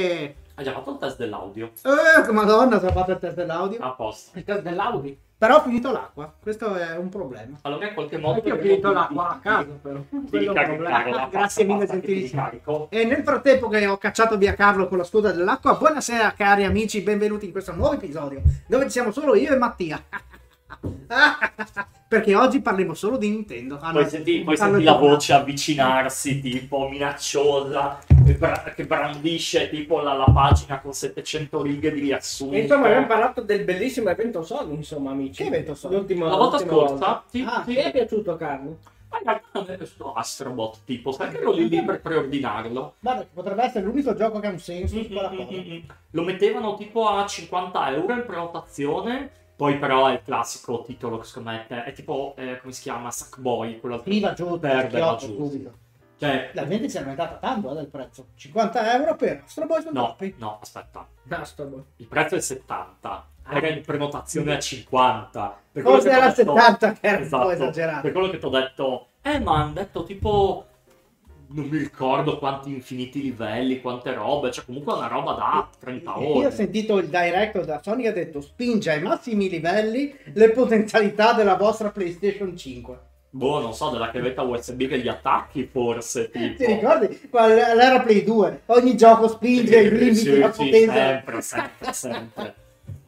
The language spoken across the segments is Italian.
che... Ha già fatto il test dell'audio. Madonna, si è fatto il test dell'audio. A posto. Il test dell'audio. Però ho finito l'acqua, questo è un problema. Allora in qualche modo... Io ho finito l'acqua a caso però. Grazie mille gentilissimo. E nel frattempo che ho cacciato via Carlo con la scuola dell'acqua, buonasera cari amici, benvenuti in questo nuovo episodio dove ci siamo solo io e Mattia. Perché oggi parliamo solo di Nintendo. Poi senti la voce avvicinarsi tipo minacciosa che brandisce tipo la pagina con 700 righe di riassunto. Insomma abbiamo parlato del bellissimo evento Sony, insomma amici. Che evento Sony? La volta scorsa ti è piaciuto Carlo? Ma in realtà non è questo Astrobot tipo, perché ero lì per preordinarlo. Guarda, potrebbe essere l'unico gioco che ha un senso su quella cosa. Lo mettevano tipo a 50 euro in prenotazione. Poi però è il classico titolo che secondo me è tipo, come si chiama, Sackboy, quello che perdeva giù. Cioè, la gente si è aumentata tanto del prezzo, 50 euro per Astroboy sono troppi. No, aspetta, il prezzo è 70, era in prenotazione a 50. Per forse era 70 che era un po' esagerato. Per quello che ti ho detto, ma hanno detto tipo... Non mi ricordo quanti infiniti livelli, quante robe, cioè comunque una roba da 30 ore. Io ho sentito il director da Sony che ha detto spinge ai massimi livelli le potenzialità della vostra PlayStation 5. Boh, non so, della chiavetta USB che gli attacchi forse, tipo. Ti ricordi? L'era Play 2, ogni gioco spinge i limiti della potenza. Sempre.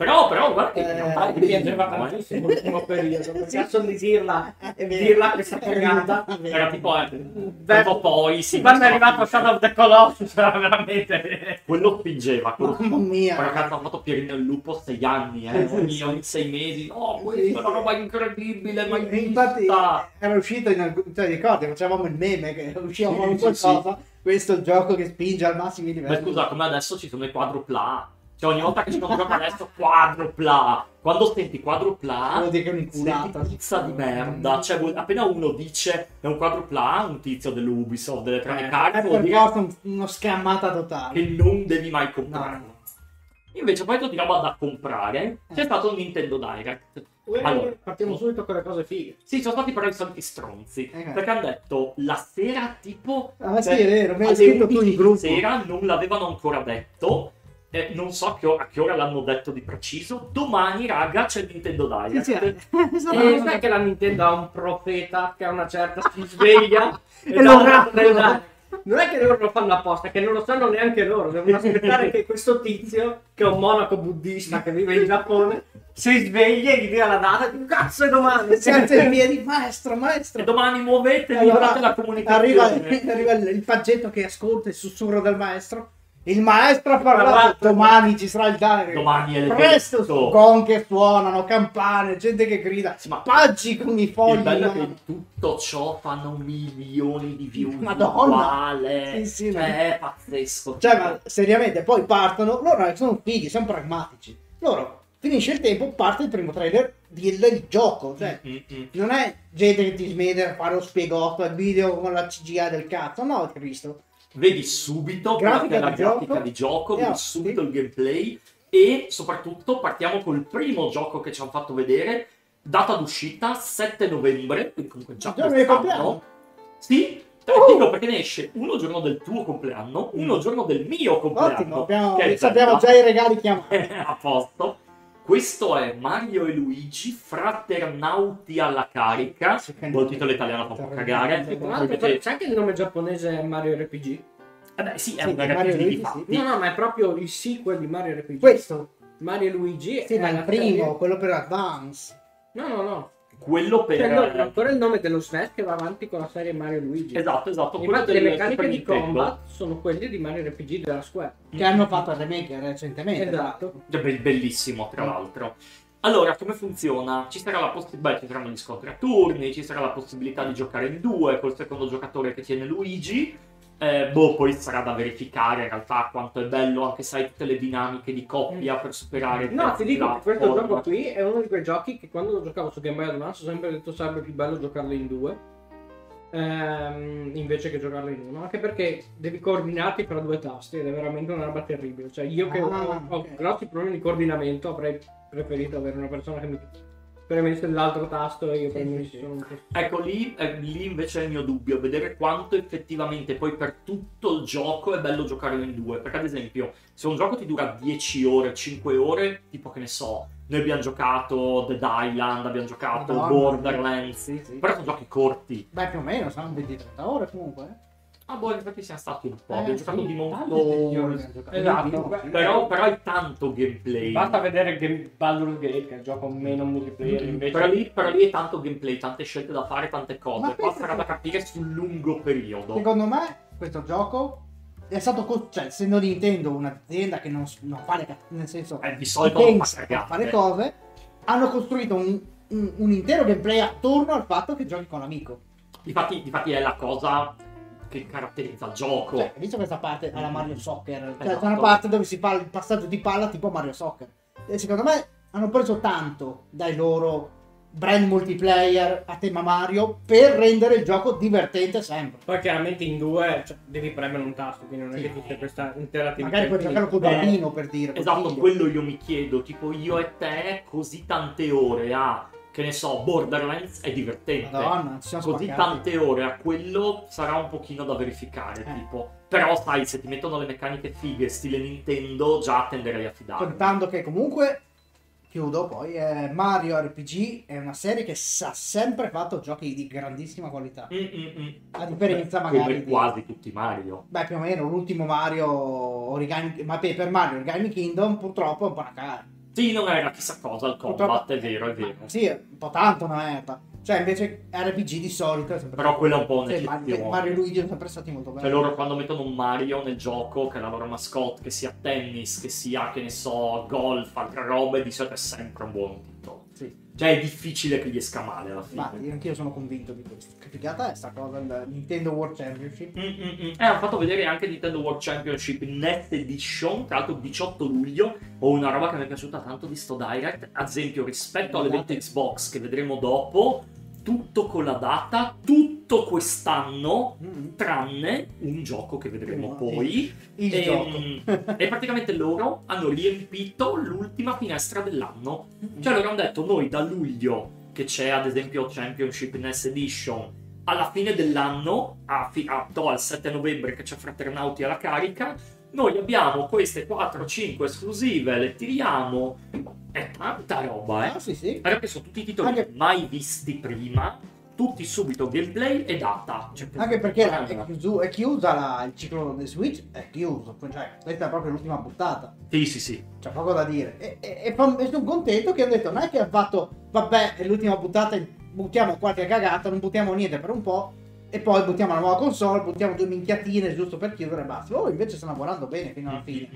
Però guarda che non parli di l'ultimo periodo, perché cazzo di dirla questa cagata era tipo poi sì, quando è arrivato Shadow of the Colossus veramente quello spingeva, quello mamma mia, però cazzo ha fatto Pierino il Lupo 6 anni ogni 6 mesi, oh questa è una roba incredibile, ma infatti era uscito cioè ricordi facevamo il meme che usciva con qualcosa, questo è il gioco che spinge al massimo livello. Ma scusa, come adesso ci sono i quadrupla, cioè ogni volta che ci gioco adesso quadrupla, quando senti quadrupla senti pizza di merda, cioè appena uno dice è un quadrupla, un tizio dell'Ubisoft delle carte vuol dire uno scammata totale che non devi mai comprarlo, no. Invece poi ti roba da comprare c'è stato un Nintendo Direct. Allora, partiamo subito con le cose fighe. Sì, sono stati però i soliti stronzi, perché hanno detto la sera tipo sì, è vero, mi hai scritto tu in gruppo. Sera non l'avevano ancora detto. Non so a che ora l'hanno detto di preciso. Domani, raga, c'è Nintendo Direct. Sì. Sai che la Nintendo ha un profeta che a una certa si sveglia e lo rappresenta. Non è che loro lo fanno apposta, che non lo sanno neanche loro. Devono aspettare che questo tizio, che è un monaco buddista che vive in Giappone, si sveglia e gli dia la data e dice cazzo è domani. Siete in via di maestro. E domani muovetevi, allora, fate la comunicazione. Arriva il paggetto che ascolta il sussurro del maestro. Il maestro ha parlato, domani ci sarà il Direct. Domani è presto, con che suonano, campane, gente che grida, ma paggi con i fogli. Bello che tutto ciò fanno milioni di views. Madonna, sì, cioè, è pazzesco. Cioè, ma seriamente, poi partono, loro sono fighi, sono pragmatici. Loro, finisce il tempo, parte il primo trailer del gioco. Cioè, non è gente che ti smette a fare lo spiegotto, il video con la CGI del cazzo, no, Cristo. Vedi subito la grafica di gioco, vedi subito il gameplay e soprattutto partiamo col primo gioco che ci hanno fatto vedere, data d'uscita 7 novembre, quindi comunque già quest'anno. Sì, te lo dico perché ne esce uno giorno del tuo compleanno, uno giorno del mio compleanno. Ottimo, sappiamo già i regali chiamati. A posto. Questo è Mario e Luigi Fraternauti alla Carica, il titolo italiano fa un po' cagare. C'è anche il nome giapponese Mario RPG? Vabbè sì, è un RPG di fatti. No, ma è proprio il sequel di Mario RPG. Questo? Mario e Luigi? Sì, ma il primo, quello per Advance. No. Quello per... C'è ancora il nome dello SNES che va avanti con la serie Mario Luigi. Esatto. Infatti le meccaniche di combat sono quelle di Mario RPG della Square. Che hanno fatto remake recentemente. Esatto. Bellissimo, tra l'altro. Allora, come funziona? Ci saranno gli scontri a turni, ci sarà la possibilità di giocare in due col secondo giocatore che tiene Luigi. Poi sarà da verificare in realtà quanto è bello, anche sai tutte le dinamiche di coppia per superare. No, ti dico che questo gioco qui è uno di quei giochi che quando lo giocavo su Game Boy Advance ho sempre detto sarebbe più bello giocarlo in due invece che giocarlo in uno, anche perché devi coordinarti fra due tasti ed è veramente una roba terribile. Cioè io che ho grossi problemi di coordinamento avrei preferito avere una persona che mi premesso l'altro tasto e io premesso. Ecco, lì invece è il mio dubbio, vedere quanto effettivamente poi per tutto il gioco è bello giocare in due, perché ad esempio se un gioco ti dura 10 ore, 5 ore, tipo che ne so, noi abbiamo giocato Dead Island, abbiamo giocato Borderlands, sì. Però sono giochi corti. Beh, più o meno, sono 20-30 ore comunque, Ah boh, infatti siamo stati un po', abbiamo giocato di molto... Esatto, però è tanto gameplay. Basta vedere Baldur's Gate, che è il gioco meno multiplayer invece. Però lì è tanto gameplay, tante scelte da fare, tante cose. Ma qua sarà da capire sul lungo periodo. Secondo me, questo gioco è stato... Cioè, essendo Nintendo un'azienda che non fa le cazzate, nel senso... di solito non fa fare cose, hanno costruito un intero gameplay attorno al fatto che giochi con l'amico. Difatti è la cosa... che caratterizza il gioco. Cioè, visto questa parte alla Mario Soccer, cioè, esatto. C'è una parte dove si fa il passaggio di palla tipo Mario Soccer. E secondo me hanno preso tanto dai loro brand multiplayer a tema Mario per rendere il gioco divertente sempre. Poi chiaramente in due, cioè, devi premere un tasto, quindi non è che tutta questa interazione. Magari puoi giocarlo con bambino, per dire. Esatto, figlio. Quello io mi chiedo, tipo io e te così tante ore a... Che ne so, Borderlands è divertente. Madonna, così tante ore a quello sarà un pochino da verificare, tipo. Però sai, se ti mettono le meccaniche fighe stile Nintendo, già tenderei a fidarmi. Contando che comunque, chiudo poi, Mario RPG è una serie che ha sempre fatto giochi di grandissima qualità. A differenza magari come quasi tutti Mario. Beh, più o meno, l'ultimo Mario Origami... Ma per Mario Origami Kingdom purtroppo è un po' una cagata. Sì, non era chissà cosa il combat, è vero. Sì, un po' tanto una merda. Cioè, invece RPG di solito è sempre... Però quello è un po' un'eccezione. Mario e Luigi sono sempre stati molto belli. Cioè, loro quando mettono un Mario nel gioco, che è la loro mascotte, che sia tennis, che sia, che ne so, golf, altre robe, di solito è sempre un buon titolo. Sì. Cioè, è difficile che gli esca male alla fine. Ma anch'io sono convinto di questo. Che figata è sta cosa, il Nintendo World Championship. Hanno fatto vedere anche Nintendo World Championship Net Edition, tra l'altro 18 luglio. Ho una roba che mi è piaciuta tanto di sto Direct. Ad esempio, rispetto all'evento Xbox che vedremo dopo, tutto con la data, tutto quest'anno, tranne un gioco che vedremo poi. Il gioco. E praticamente loro hanno riempito l'ultima finestra dell'anno. Cioè loro hanno detto, noi da luglio, che c'è ad esempio Championship NES Edition, alla fine dell'anno, al 7 novembre che c'è Fraternauti alla Carica, noi abbiamo queste 4-5 esclusive, le tiriamo. È tanta roba, eh? Ah, sì, sì. Perché sono tutti titoli mai visti prima, tutti subito gameplay e data. Cioè, anche perché è chiusa il ciclo del Switch, è chiuso. Cioè, questa è proprio l'ultima buttata. Sì. C'è poco da dire. E sono contento che hanno detto, non è che ha fatto, vabbè, è l'ultima buttata, buttiamo qualche cagata, non buttiamo niente per un po'. E poi buttiamo la nuova console, buttiamo due minchiatine giusto per chiudere e basta. Loro invece stanno lavorando bene fino alla fine.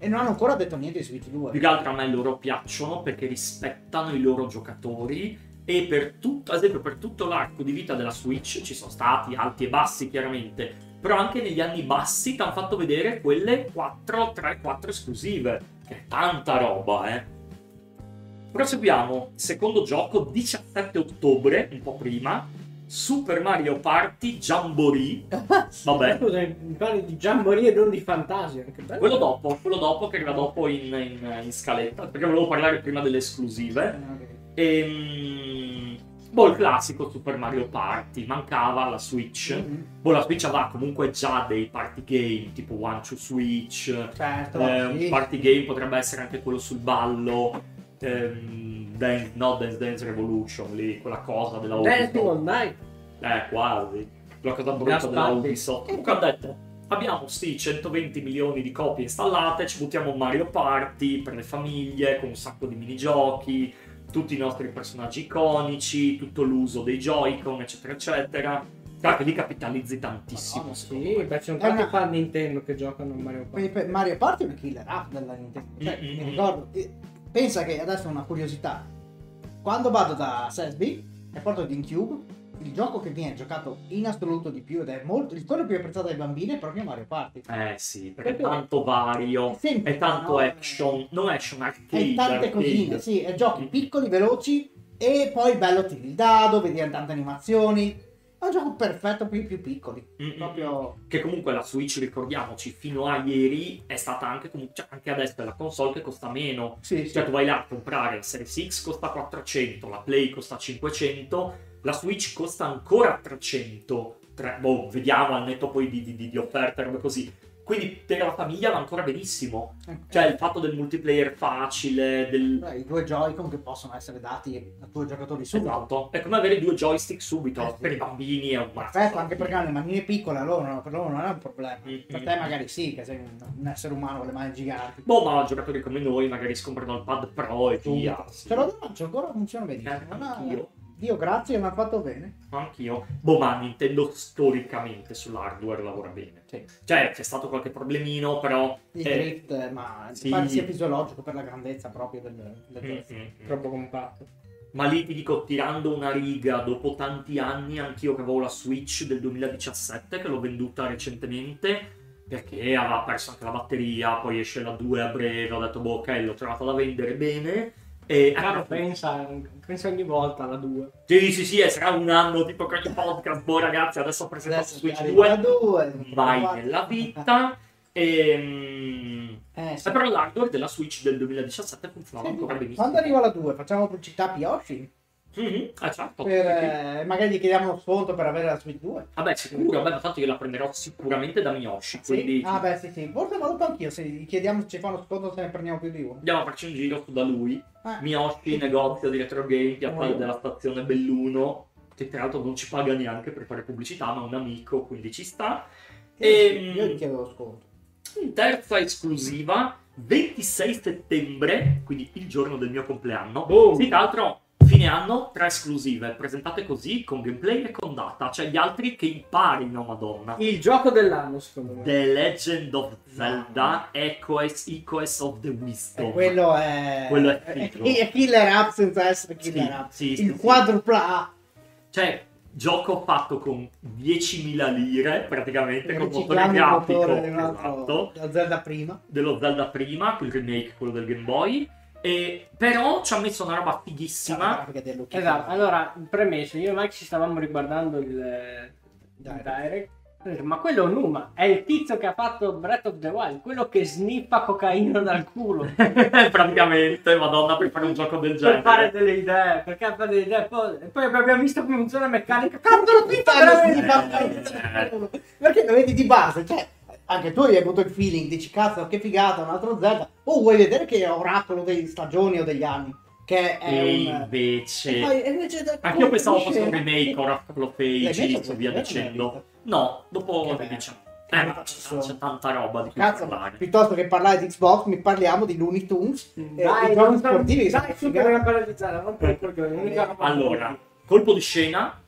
E non hanno ancora detto niente di Switch 2. Più che altro a me loro piacciono perché rispettano i loro giocatori. E per tutto, ad esempio, per tutto l'arco di vita della Switch ci sono stati alti e bassi chiaramente. Però anche negli anni bassi ti hanno fatto vedere quelle 3-4 esclusive. Che è tanta roba, eh. Proseguiamo. Secondo gioco, 17 ottobre, un po' prima. Super Mario Party Jamboree. Vabbè. Scusa, mi parli di Jamboree e non di Fantasia. Che bello. Quello dopo che arriva dopo in scaletta. Perché volevo parlare prima delle esclusive. Il classico Super Mario Party. Mancava la Switch. La Switch aveva comunque già dei party game tipo One Two Switch. Certo, un party game potrebbe essere anche quello sul ballo. Dance Revolution lì, quella cosa della Ubisoft. Dai. Quasi. La cosa brutta della Ubisoft. Comunque ha detto, abbiamo 120 milioni di copie installate, ci buttiamo Mario Party per le famiglie, con un sacco di minigiochi, tutti i nostri personaggi iconici, tutto l'uso dei Joy-Con, eccetera, eccetera. Che li capitalizzi tantissimo. C'è un tanti fan Nintendo che giocano a Mario Party. Mario Party è una killer app della Nintendo. Mi ricordo... Pensa che adesso è una curiosità. Quando vado da Sesbi e porto GameCube, il gioco che viene giocato in assoluto di più ed è molto il tono più apprezzato dai bambini è proprio Mario Party. Perché è tanto vario, è tanto action, non action arcade, è tante cosine, sì, è giochi piccoli, veloci e poi bello tiri il dado, vedi tante animazioni. È un gioco perfetto per i più piccoli. Proprio... Che comunque la Switch, ricordiamoci, fino a ieri è stata anche, comunque, cioè anche adesso è la console che costa meno. Sì, cioè sì. Tu vai là a comprare la Series X costa 400, la Play costa 500, la Switch costa ancora 300. Boh, vediamo al netto poi di offerte, roba così. Quindi per la famiglia va ancora benissimo. Okay. Cioè il fatto del multiplayer facile, del... I due Joy-Con che possono essere dati ai tuoi giocatori subito. Esatto, è come avere due joystick subito, sì. Per i bambini è un mazzo. Perfetto, anche perché hanno le manine piccole, loro, per loro non è un problema. Mm-hmm. Per te magari sì, che sei un essere umano con le mani giganti. Boh, ma giocatori come noi magari scomprano il pad pro e via. Sì. Te lo lancio, ancora funziona benissimo. Anch'io. Dio grazie, mi ha fatto bene. Anch'io. Boh, ma Nintendo storicamente sull'hardware lavora bene. Sì. Cioè, c'è stato qualche problemino, però... Il drift, ma sì. Pare sia fisiologico per la grandezza proprio del troppo compatto. Ma lì ti dico, tirando una riga, dopo tanti anni, anch'io che avevo la Switch del 2017, che l'ho venduta recentemente, perché aveva perso anche la batteria, poi esce la 2 a breve, ho detto, boh, ok, l'ho trovata da vendere bene... Caro, pensa ogni volta alla 2. Sì, sì, sì, sarà un anno tipo che ogni podcast. Boh, ragazzi, adesso ho presentato Switch 2. Vai nella vita. Sì. Però l'hardware della Switch del 2017 funzionava ancora benissimo. Quando arriva la 2, facciamo pubblicità a Miyoshi? Certo. Magari gli chiediamo uno sconto per avere la Switch 2. Vabbè, sicuro. Vabbè, tanto io la prenderò sicuramente da Miyoshi. Quindi... Sì? Ah, beh, sì, sì. Forse valuto anch'io. Se gli chiediamo se ci fa uno sconto, se ne prendiamo più di uno. Andiamo a farci un giro da lui. Miyoshi, negozio di retro game, piazza della stazione Belluno. Che tra l'altro non ci paga neanche per fare pubblicità, ma è un amico, quindi ci sta. Io gli chiedo lo sconto. Terza esclusiva, 26 settembre, quindi il giorno del mio compleanno. Sì, tra l'altro. Fine anno, 3 esclusive, presentate così, con gameplay e con data. Cioè gli altri che imparino, madonna. Il gioco dell'anno, secondo me. The Legend of Zelda, Echoes of the Wisdom. Quello è Killer App senza essere Killer App. Sì, il quadrupla A. Cioè, gioco fatto con 10.000 lire, praticamente, con motore grafico. Esatto. Dello Zelda prima, il remake, quello del Game Boy. Però ci ha messo una roba fighissima. Esatto. Allora, premesso, io e Mike ci stavamo riguardando il Direct. Ma quello Numa è il tizio che ha fatto Breath of the Wild, quello che sniffa cocaina dal culo. Praticamente, madonna, per fare un gioco del genere. Per fare delle idee, poi abbiamo visto funzione meccanica. Cazzo, lo tizio! Perché lo vedi di base, cioè. Anche tu hai avuto il feeling, dici cazzo che figata, un altro Zelda. Oh, vuoi vedere che è oracolo delle stagioni o degli anni? Che è anche io pensavo fosse un remake, oracolo felice e via dicendo. No, dopo diciamo. C'è tanta roba di cui cazzo, parlare. Piuttosto che parlare di Xbox, mi parliamo di Looney Tunes. Dai, non sportivi. Dai, allora, colpo di scena,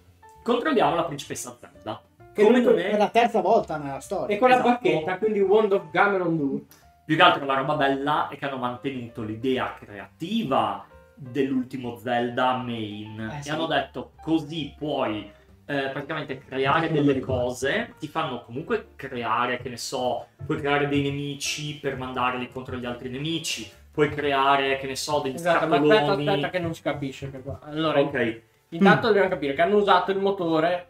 controlliamo la principessa Zelda. È la terza volta nella storia. E con la bacchetta, quindi Wand of Gameron 2. Più che altro la roba bella è che hanno mantenuto l'idea creativa dell'ultimo Zelda main. E hanno detto così puoi praticamente creare delle cose, ti fanno comunque creare, che ne so, puoi creare dei nemici per mandarli contro gli altri nemici, puoi creare, che ne so, degli scappoloni. Aspetta che non si capisce. Allora, okay. Intanto dobbiamo capire che hanno usato il motore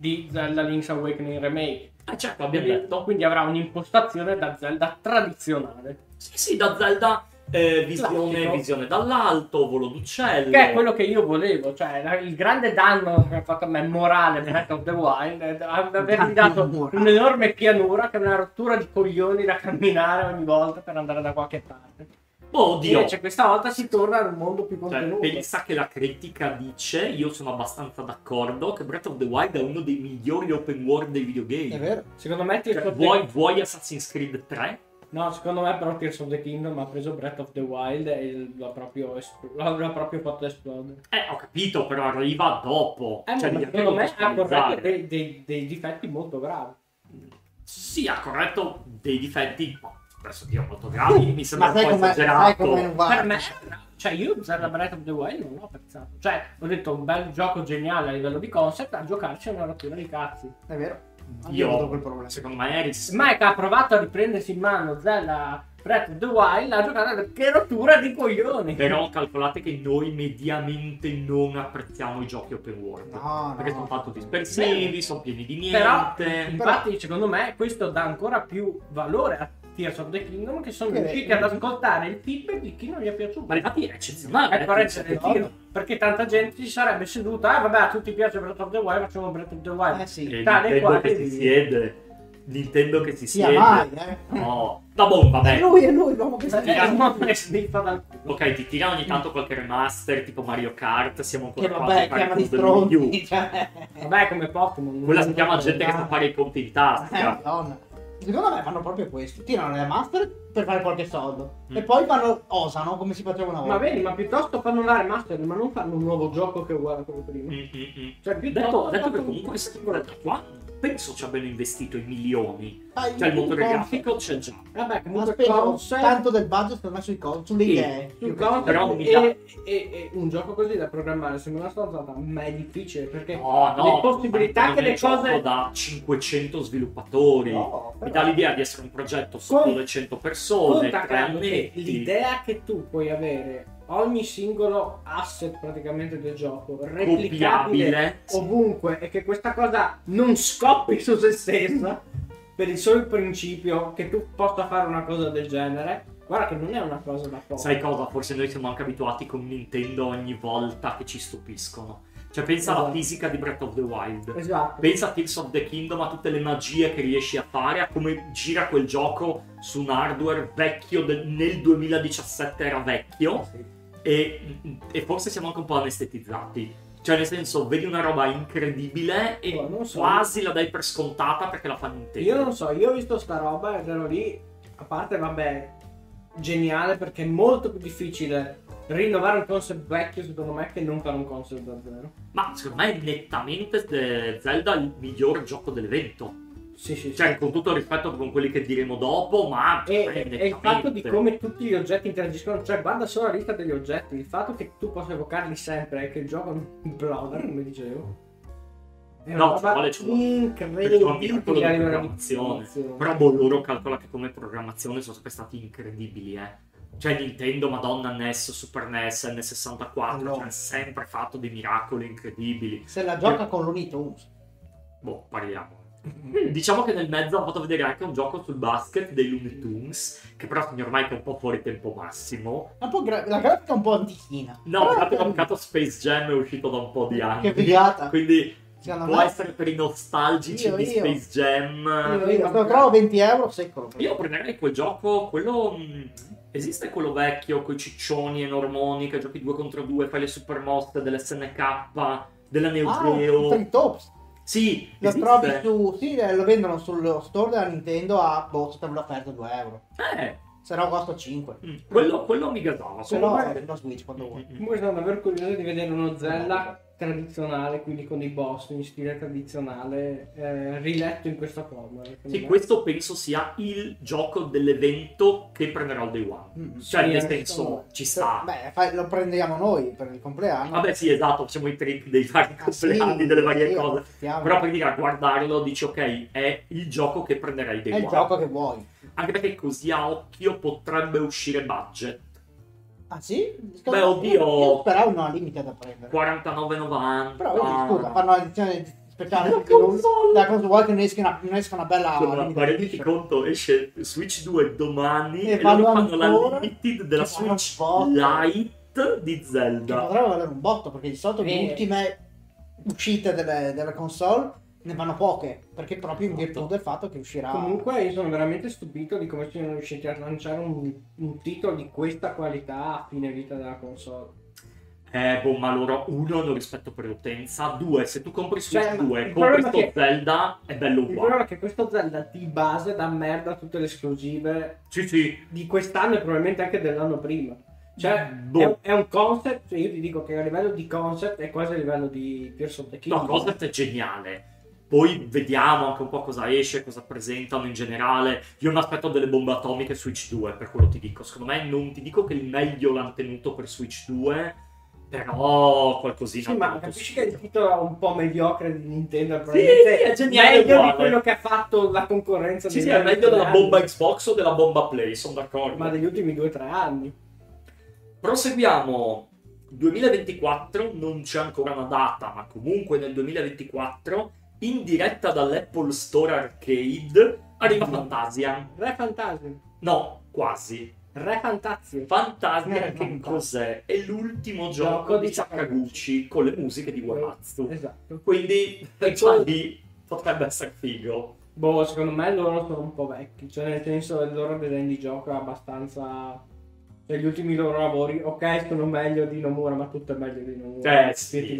di Zelda Link's Awakening Remake. Certo, abbiamo detto. Quindi avrà un'impostazione da Zelda tradizionale. Sì, sì, da Zelda visione dall'alto, volo d'uccello. Che è quello che io volevo, cioè il grande danno che ha fatto a me morale Breath of the Wild è avermi dato un'enorme pianura che è una rottura di coglioni da camminare ogni volta per andare da qualche parte. Oddio. Invece questa volta si torna ad un mondo più contenuto. Pensa che la critica dice, io sono abbastanza d'accordo, che Breath of the Wild è uno dei migliori open world dei videogame. È vero. Secondo me vuoi Assassin's Creed 3? No, secondo me però Tears of the Kingdom ha preso Breath of the Wild e l'ha proprio fatto esplodere. Ho capito, però arriva dopo. Secondo me ha corretto dei difetti molto gravi. Sì, ha corretto dei difetti... Adesso io molto gravi, mi sembra un po' esagerato. Per me, cioè io Zelda Breath of the Wild non l'ho pensato. Cioè, ho detto un bel gioco geniale a livello di concept, a giocarci è una rottura di cazzi. È vero. Io ho quel problema. Secondo me Mike ha provato a riprendersi in mano Zelda Breath of the Wild l'ha giocata che rottura di coglioni. Però calcolate che noi mediamente non apprezziamo i giochi open world, no, perché sono fatto dispersivi, sono pieni di niente. Però, infatti, secondo me questo dà ancora più valore a Tears of the Kingdom, che sono riusciti ad ascoltare il feedback di chi non gli è piaciuto. Ma infatti è eccezionale, perché tanta gente si sarebbe seduta, vabbè, a tutti piace Breath of the Wild, facciamo Breath of the Wild, tale quale che si siede. Nintendo che si siede mai, no, da bomba, beh. È lui l'uomo che si tira. Ok, ti tira ogni tanto qualche remaster tipo Mario Kart, siamo ancora qua, vabbè, di cioè... vabbè, come Pokémon. Quella si chiama gente che sa fare i conti in tasca. Madonna. Secondo me fanno proprio questo, tirano le remaster per fare qualche soldo e poi vanno, osano come si faceva una volta. Ma vedi, ma piuttosto fanno la remaster, ma non fanno un nuovo gioco che è uguale a quello prima. Cioè, detto che comunque singolo da qua penso ci abbiano investito i milioni. Cioè il motore grafico c'è già. Vabbè, comunque tanto del budget per me sui console, sulle idee. E un gioco così da programmare sembra una stronzata, ma è difficile perché le possibilità che le cose da 500 sviluppatori mi dà l'idea di essere un progetto sotto le 100 persone. L'idea che tu puoi avere ogni singolo asset praticamente del gioco replicabile ovunque e che questa cosa non scoppi su se stessa per il solo principio che tu possa fare una cosa del genere. Guarda che non è una cosa da poco. Sai cosa? Forse noi siamo anche abituati con Nintendo ogni volta che ci stupiscono. Cioè pensa alla fisica di Breath of the Wild, pensa a Tears of the Kingdom, a tutte le magie che riesci a fare, a come gira quel gioco su un hardware vecchio, nel 2017 era vecchio, e forse siamo anche un po' anestetizzati. Cioè nel senso, vedi una roba incredibile e quasi la dai per scontata perché la fa Nintendo. Io non so, io ho visto sta roba ed ero lì, a parte vabbè, geniale perché è molto più difficile rinnovare un concept vecchio secondo me che non fare un concept da zero. Ma secondo me è nettamente Zelda il miglior gioco dell'evento. Sì, cioè con tutto il rispetto con quelli che diremo dopo, ma e il fatto di come tutti gli oggetti interagiscono, cioè guarda solo la lista degli oggetti, il fatto che tu possa evocarli sempre e che il gioco non imploda, come dicevo. No, ci vuole incredibile a livello di programmazione. Però loro calcola che come programmazione sono sempre stati incredibili, Cioè Nintendo, Madonna, NES, Super NES, N64, cioè, hanno sempre fatto dei miracoli incredibili. Se la gioca con Looney Tunes. Boh, parliamo. Diciamo che nel mezzo ho fatto vedere anche un gioco sul basket dei Looney Tunes, che però ormai è un po' fuori tempo massimo. La grafica è un po' antichina. No, perché ho giocato Space Jam, è uscito da un po' di anni. Che figata! Quindi... può essere per i nostalgici di Space Jam. Lo trovo 20 euro, secolo. Io prenderei quel gioco, quello... esiste quello vecchio, coi ciccioni enormoni, che giochi 2 contro 2, fai le super mosse dell'SNK, della Neo Geo. Ah, Street Tops. Sì, lo trovi su... sì, lo vendono sullo store della Nintendo a tabella offerta 2 euro. Se no costa 5. Quello mi gasava. Se no è una Switch quando vuoi. Comunque sono davvero curioso di vedere uno Zelda tradizionale, quindi con dei boss in stile tradizionale, riletto in questa forma. Sì, questo penso sia il gioco dell'evento che prenderò il day one. Cioè, nel senso, ci sta. Beh, lo prendiamo noi per il compleanno. Vabbè, sì, esatto, facciamo i trick dei vari compleanni, delle varie cose. Però per dire, a guardarlo dici, ok, è il gioco che prenderai il day one. È il gioco che vuoi. Anche perché così a occhio potrebbe uscire budget. Ah sì? Beh, oddio, però una limite da prendere. 49,90. Però scusa, fanno l'edizione speciale perché da cosa vuoi che non esca una bella. Ma renditi conto, esce Switch 2 domani e loro fanno la limited della Switch Lite di Zelda. Che potrebbe valere un botto perché di solito le ultime uscite delle console ne vanno poche, perché proprio in virtù del fatto che uscirà. Comunque io sono veramente stupito di come siano riusciti a lanciare un titolo di questa qualità a fine vita della console. Boh, ma loro, uno, non rispetto per l'utenza, due, se tu compri Switch 2 con questo Zelda è bello uguale. Il problema è che questo Zelda di base dà merda a tutte le esclusive di quest'anno e probabilmente anche dell'anno prima. Cioè, è un concept, cioè io ti dico che a livello di concept è quasi a livello di Tears of the Kingdom. No, concept è geniale. Poi vediamo anche un po' cosa esce, cosa presentano in generale. Io non aspetto delle bombe atomiche Switch 2, per quello ti dico. Secondo me non ti dico che il meglio l'hanno tenuto per Switch 2, Però qualcosina. Sì, ma capisci che è il titolo un po' mediocre di Nintendo, probabilmente sì, è meglio uguale di quello che ha fatto la concorrenza. Sì, sì, è meglio della bomba Xbox o della bomba Play, sono d'accordo. Ma degli ultimi 2-3 anni. Proseguiamo. 2024, non c'è ancora una data, ma comunque nel 2024, in diretta dall'Apple Store Arcade, arriva Fantasian. Re Fantasian? No, quasi. Re Fantazio. Fantasian che cos'è? È l'ultimo gioco di Sakaguchi con le musiche di Uematsu. Esatto. Quindi potrebbe essere figo. Boh, secondo me loro sono un po' vecchi, cioè nel senso il loro design di gioco è abbastanza... Cioè gli ultimi loro lavori, ok, sono meglio di Nomura, ma tutto è meglio di Nomura. Sì.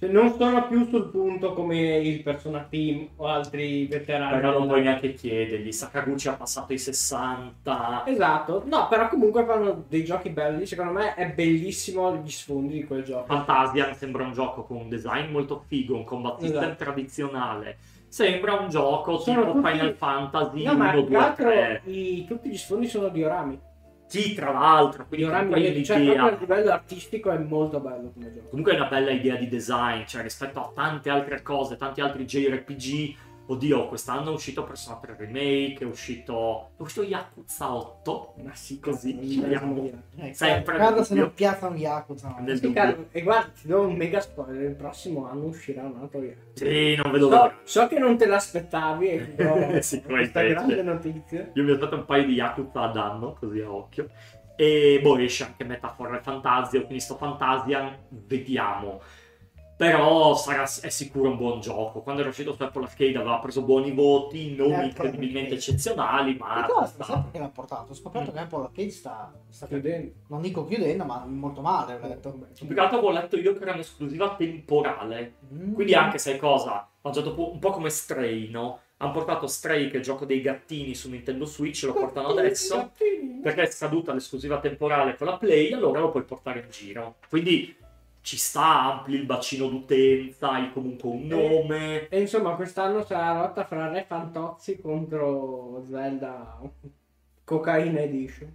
Cioè, non sono più sul punto come il Persona Team o altri veterani. Però non puoi neanche chiedergli, Sakaguchi ha passato i 60. Esatto, no, però comunque fanno dei giochi belli, secondo me è bellissimo gli sfondi di quel gioco. Fantasian sembra un gioco con un design molto figo, un combat system tradizionale. Sembra un gioco sono tipo tutti... Final Fantasy 1, 2, 3. Tutti gli sfondi sono diorami. Sì, tra l'altro, quindi proprio a livello artistico è molto bello come gioco. Comunque è una bella idea di design, cioè rispetto a tante altre cose, tanti altri JRPG. Oddio, quest'anno è uscito Persona 3 Remake, è uscito Yakuza 8. Ma sì, così sempre. Guarda se non piazzano Yakuza. E guarda, ti do un mega spoiler, il prossimo anno uscirà un altro Yakuza. Sì, non vedo l'ora. So che non te l'aspettavi, però questa grande notizia. Io mi aspetto un paio di Yakuza ad anno, così a occhio. E boh, esce anche Metaphor e Fantasia, quindi sto Fantasian, vediamo. Però è sicuro un buon gioco. Quando era uscito su Apple Arcade aveva preso buoni voti, non incredibilmente eccezionali, ma... Sai perché l'ha portato? Ho scoperto che Apple Arcade sta chiudendo. Non dico chiudendo, ma molto male. Più che altro avevo letto io che era un'esclusiva temporale. Quindi anche, sai cosa? L'ho giocato un po' come Stray, no? Hanno portato Stray, che è il gioco dei gattini, su Nintendo Switch, lo portano adesso, perché è scaduta l'esclusiva temporale con la Play, allora lo puoi portare in giro. Quindi... Ci sta, ampli il bacino d'utenza, hai comunque un nome. E insomma, quest'anno sarà la lotta fra Re Fantozzi contro Zelda Cocaine Edition.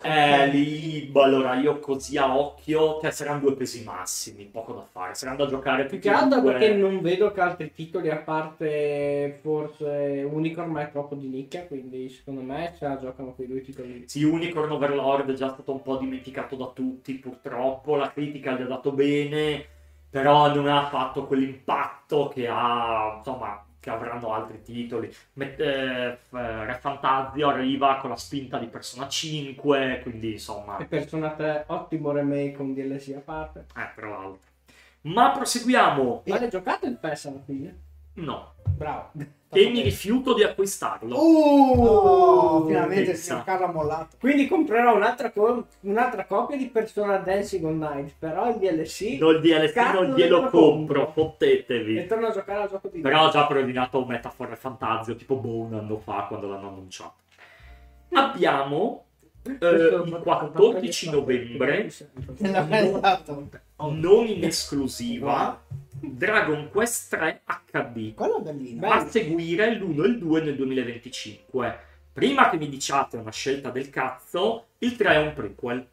Lì, allora io così a occhio, che saranno due pesi massimi, poco da fare. Saranno da giocare più che altro perché non vedo che altri titoli, a parte forse Unicorn, ma è troppo di nicchia, quindi secondo me ce la giocano quei due titoli. Sì, Unicorn Overlord è già stato un po' dimenticato da tutti, purtroppo, la critica gli ha dato bene, però non ha fatto quell'impatto che ha, insomma... che avranno altri titoli. Re Fantasio arriva con la spinta di Persona 5, quindi insomma... E Persona 3, ottimo remake con DLC a parte. Però altro. Ma proseguiamo. Ma l'hai giocato il PES alla fine? No. Bravo. E mi rifiuto di acquistarlo. Finalmente il signor Carlo ha mollato. Quindi comprerò un'altra copia di Persona Dancing Online. Però il DLC non glielo compro, fottetevi. E torno a giocare al gioco di... Però ho già preordinato Metaphor e Fantasio tipo un anno fa, quando l'hanno annunciato. Abbiamo il 14 novembre non in esclusiva Dragon Quest 3 HD, a seguire l'1 e il 2 nel 2025. Prima che mi diciate una scelta del cazzo, il 3 è un prequel.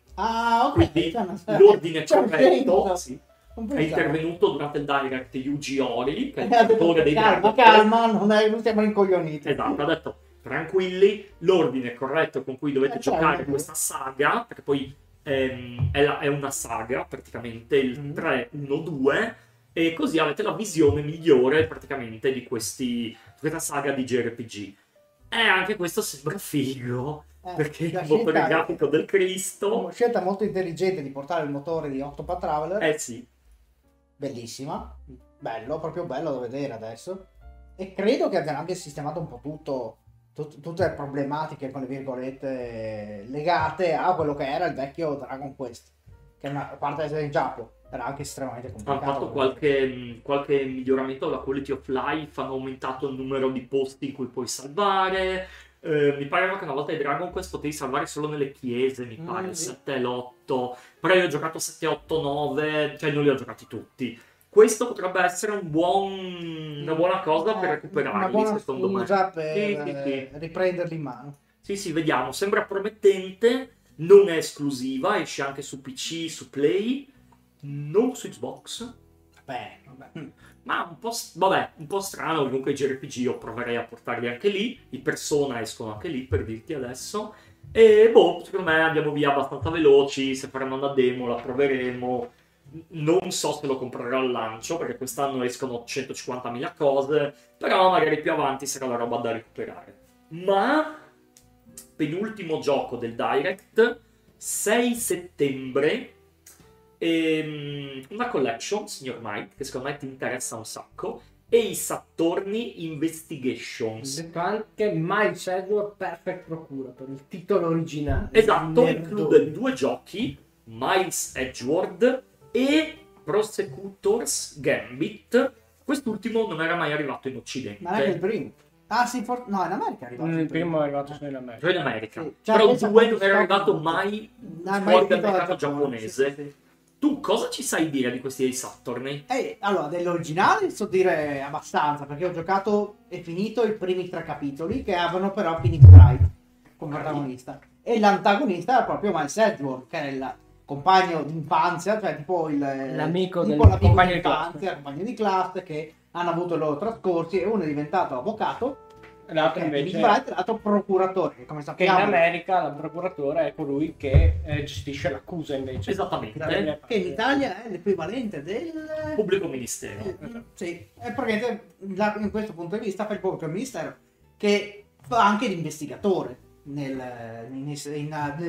Quindi l'ordine corretto è intervenuto durante il Direct Yuji Horii, che è il direttore dei Dragon Quest. Calma, non siamo incoglioniti. Esatto, ha detto tranquilli, l'ordine corretto con cui dovete giocare questa saga, perché poi è una saga praticamente, il 3, 1, 2... E così avete la visione migliore praticamente di questa saga di JRPG. E anche questo sembra figo, perché è un motore grafico del Cristo. Una scelta molto intelligente di portare il motore di Octopath Traveler. Sì. Bellissima. Bello, proprio bello da vedere adesso. E credo che abbiano anche sistemato un po' tutto, tutte le problematiche, con le virgolette, legate a quello che era il vecchio Dragon Quest, che è una parte del Giappone. Era anche estremamente complicato. Hanno fatto qualche miglioramento alla quality of life, hanno aumentato il numero di posti in cui puoi salvare. Mi pareva che una volta di Dragon Quest potevi salvare solo nelle chiese, mi pare, il 7 e l'8. Però io ho giocato 7, 8, 9, cioè non li ho giocati tutti. Questo potrebbe essere una buona cosa per recuperarli, una buona secondo me. Per riprenderli in mano. Sì, vediamo. Sembra promettente, non è esclusiva, esce anche su PC, su Play. non su Xbox. Vabbè. Ma un po' strano, comunque i JRPG io proverei a portarli anche lì, i Persona escono anche lì per dirti adesso, e boh, secondo me andiamo via abbastanza veloci, se faremo una demo la proveremo, non so se lo comprerò al lancio perché quest'anno escono 150.000 cose, però magari più avanti sarà la roba da recuperare. Ma penultimo gioco del Direct, 6 settembre, una collection, signor Mike, che secondo me ti interessa un sacco, Ace Attorney Investigations. Detto anche Miles Edgeworth Perfect Procura per il titolo originale. Esatto, include 2 giochi, Miles Edgeworth e Prosecutor's Gambit. Quest'ultimo non era mai arrivato in Occidente. Ma era il primo. Ah sì, no, in America è arrivato. Il primo è arrivato solo in America. In America. Sì. Cioè, però due non era arrivato mai fuori dal mercato giapponese. Sì, sì. Tu cosa ci sai dire di questi Ace Attorney? Allora, dell'originale so dire abbastanza, perché ho giocato e finito i primi 3 capitoli, che avevano però Phoenix Wright come protagonista. E l'antagonista era proprio Miles Edgeworth, che era il compagno d'infanzia, cioè tipo l'amico d'infanzia, il compagno di classe, che hanno avuto i loro trascorsi, e uno è diventato avvocato, l'altro invece l'altro procuratore, che come sappiamo che in America la procuratore è colui che gestisce l'accusa, invece. Esattamente, che in Italia è l'equivalente del pubblico ministero. Sì, è praticamente in questo punto di vista fa il pubblico ministero, che fa anche l'investigatore nel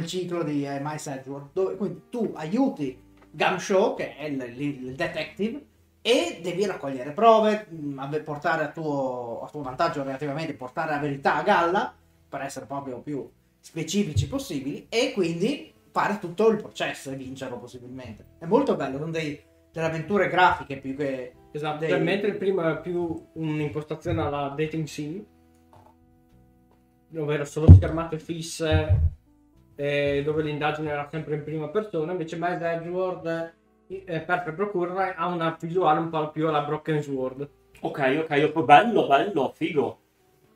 ciclo di Miles Edgeworth, dove quindi tu aiuti Gumshoe, che è il detective, e devi raccogliere prove, portare a tuo vantaggio relativamente, portare la verità a galla, per essere proprio più specifici possibili, e quindi fare tutto il processo e vincerlo possibilmente. È molto bello, sono delle avventure grafiche più che... Esatto, mentre il primo era più un'impostazione alla dating sim, ovvero solo schermate fisse, dove l'indagine era sempre in prima persona, invece Miles Edgeworth Perfect Procura ha una visuale un po' più alla Broken Sword. Ok, bello, figo.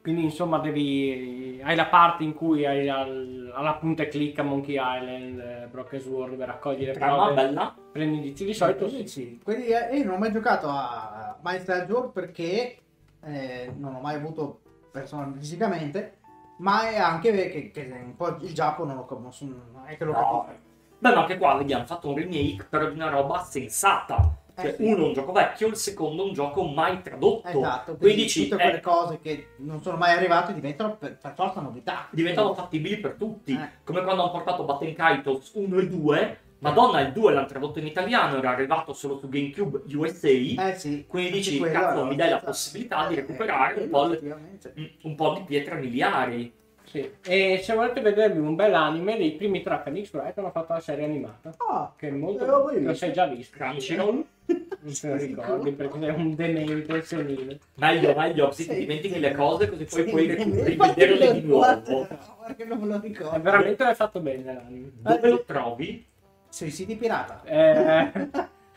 Quindi insomma hai la parte in cui hai alla punta e clicca Monkey Island, Broken Sword, per raccogliere prove, bella. Prendi indizi di solito. Sì. Quindi io non ho mai giocato a Miles Edgeworth perché non ho mai avuto persona fisicamente, ma è anche che un po' il Giappone non lo conosco, non è che lo capisco. Beh, ma anche qua vediamo, fatto un remake però di una roba sensata, cioè sì. Uno un gioco vecchio, il secondo un gioco mai tradotto. Esatto, quindi tutte quelle cose che non sono mai arrivate diventano per forza novità, diventano fattibili per tutti, come quando hanno portato Batten Kaitos 1 e 2, Madonna, il 2 l'hanno tradotto in italiano, era arrivato solo su GameCube USA, sì. Quindi dici, cazzo, mi dai la possibilità di recuperare un po' di pietre miliari. Sì. E se volete vedervi un bel anime dei primi 3 Phoenix Wright, hanno fatto la serie animata, che è molto bello. Lo sei già visto, Crunchyroll? Non te lo ricordi perché è un demente senile. Meglio, se ti dimentichi le cose così poi puoi rivederle di nuovo. Perché non me lo ricordo. È veramente l'hai fatto bene l'anime. Dove lo trovi? Sui siti pirata.